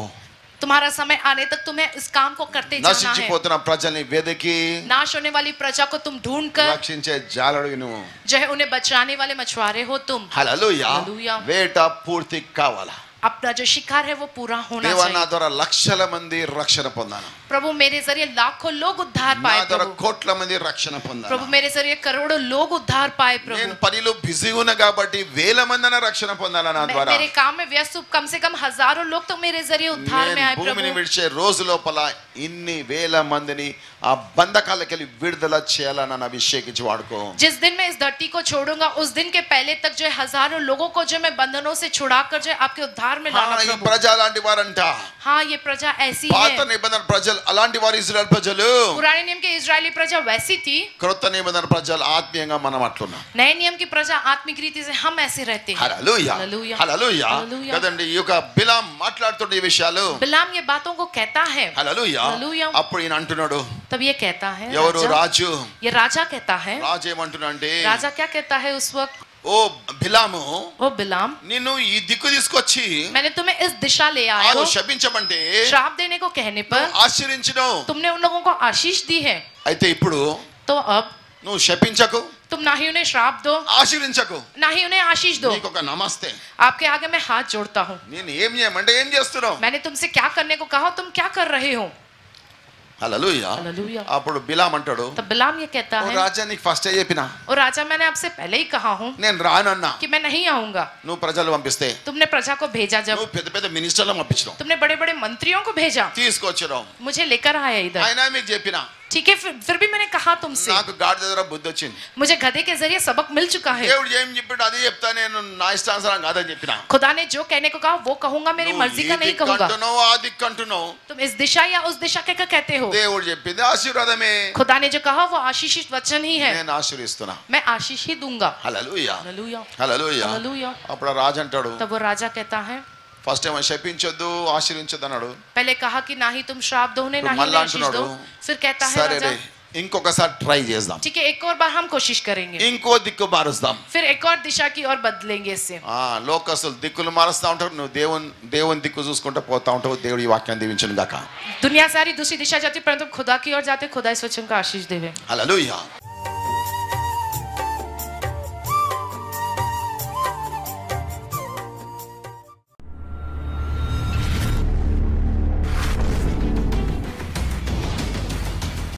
तुम्हारा समय आने तक तुम्हें इस काम को करते जाना है। नशिंचिपोतुन्न प्रजल्नि वेदिकी। नाश होने वाली प्रजा को तुम ढूंढ कर रक्षिंचे जालडुवु नुव्वु। जय उन्हें बचाने वाले मछुआरे हो तुम। Hallelujah hallelujah. वेट पूर्ति कावाला। अपना जो शिकार है वो पूरा होना चाहिए। देवा ना द्वारा लक्षला मंदिर रक्षण पाना। प्रभु मेरे जरिए लाखों लोग उद्धार पाए। ना द्वारा कोटला मंदिर रक्षण पाना। प्रभु मेरे जरिए करोड़ों लोग उद्धार पाए। प्रभु मैं परिलो बिजी हूँ ना काबटी वेला मंदना रक्षण पाना ना द्वारा। मेरे काम में व्यस्त कम से कम हजारों लोग तो मेरे जरिए उद्धार में आए। प्रभु जिस दिन मैं इस धरती को छोड़ूंगा उस दिन के पहले तक जो हजारों लोगों को जो मैं बंधनों से छुड़ा कर जो आपके उद्धार में लाना। हाँ, ये प्रजा लांटी वारंटा। हाँ, ये प्रजा ऐसी है। पात निबंधन प्रजल अलांटी वार इज़राइल प्रजलो। पुराने नियम के इज़राइली प्रजा वैसी थी। कृत निबंधन प्रजल आत्मीयंगा मनमाटलोना। नए नियम की प्रजा आत्मिक रीति से हम ऐसे रहते हैं। Hallelujah hallelujah hallelujah. कदंडे युका बिलाम माटलाडुतुन्न ई विषयालु। बिलाम ये बातों को कहता है। Hallelujah hallelujah. अप्पुडु ईन अंटुन्नाडु। तब ये कहता है एवरु राजु। ये राजा कहता है। राजा एमंटुन्नाडंटे राजा क्या कहता है उस वक्त? ओ बिलाम ओ बिलाम निन्नु ई दिक्कु तीसुकोच्ची मैंने तुम्हें इस दिशा ले आया हूं। शपिंचमंटे श्राप देने को कहने पर आशीर्वदिंचनु तुमने उन लोगों को आशीष दी है। अयिते इप्पुडु तो अब नु शपिंचकु तुम ना ही उन्हें श्राप दो। आशीर्वदिंचकु ना ही उन्हें आशीष दो। नीको का नमस्ते आपके आगे मैं हाथ जोड़ता हूं। नीन एम చేయమంటే ఏం చేస్తున్నావు? मैंने तुमसे क्या करने को कहा तुम क्या कर रहे हो? Hallelujah hallelujah. అప్పుడు బిలాం అంటాడు। तब बिलाम ये कहता है ओ राजा नी फर्स्ट ये पिना। और राजा मैंने आपसे पहले ही कहा हूं నేను రానన్నా कि मैं नहीं आऊंगा। ను ప్రజలు పంపిస్తే तुमने प्रजा को भेजा। जब ను పెద్ద పెద్ద మినిస్టర్లను పంపించావు तुमने बड़े-बड़े मंत्रियों को भेजा। తీసుకొచ్చావు मुझे लेकर आया इधर। అయినా మీకు చెప్పినా ठीक है फिर भी मैंने कहा तुमसे నాకు గాడి దగ్గర బుద్ధొచ్చింది मुझे गधे के जरिए सबक मिल चुका है। దేవుడు ఏం చెప్పాడు అది చెప్తా నేను నా ఇష్టానుసారం గాదని చెప్పినా। खुदा ने जो कहने को कहा वो कहूंगा मेरी मर्जी का नहीं कहूंगा। तुम इस दिशा या उस दिशा के कहते हो। దేవుడు చెప్పింది ఆశీర్వాదమే। खुदा ने जो कहा वो आशीषित वचन ही है। నేను ఆశీర్వదిస్తున్నా मैं आशीष ही दूंगा। Hallelujah hallelujah hallelujah hallelujah. అప్పుడు రాజు అంటాడు तब वो राजा कहता है फर्स्ट टाइम शपिंचొద్దు ఆశీర్వించొద్దు అన్నాడు। पहले कहा कि ना ही तुम श्राप दो ना ही आशीष दो। फिर कहता है राजा ఇంకొకసారి ట్రై చేద్దాం। ठीक है एक और बार हम कोशिश करेंगे। ఇంకో దిక్కు మారుస్తాం। फिर एक और दिशा की ओर बदलेंगे इसे। हां లోకస్తులు దిక్కులు మారుస్తా ఉంటారు నువ్వు దేవుని దిక్కు చూసుకుంటా పోతా ఉంటావు। దేవుడి వాక్యం దీవించును గాక। दुनिया सारी दूसरी दिशा जाती परंतु खुदा की ओर जाते खुदा इस वचन का आशीष देवे। हालेलुया।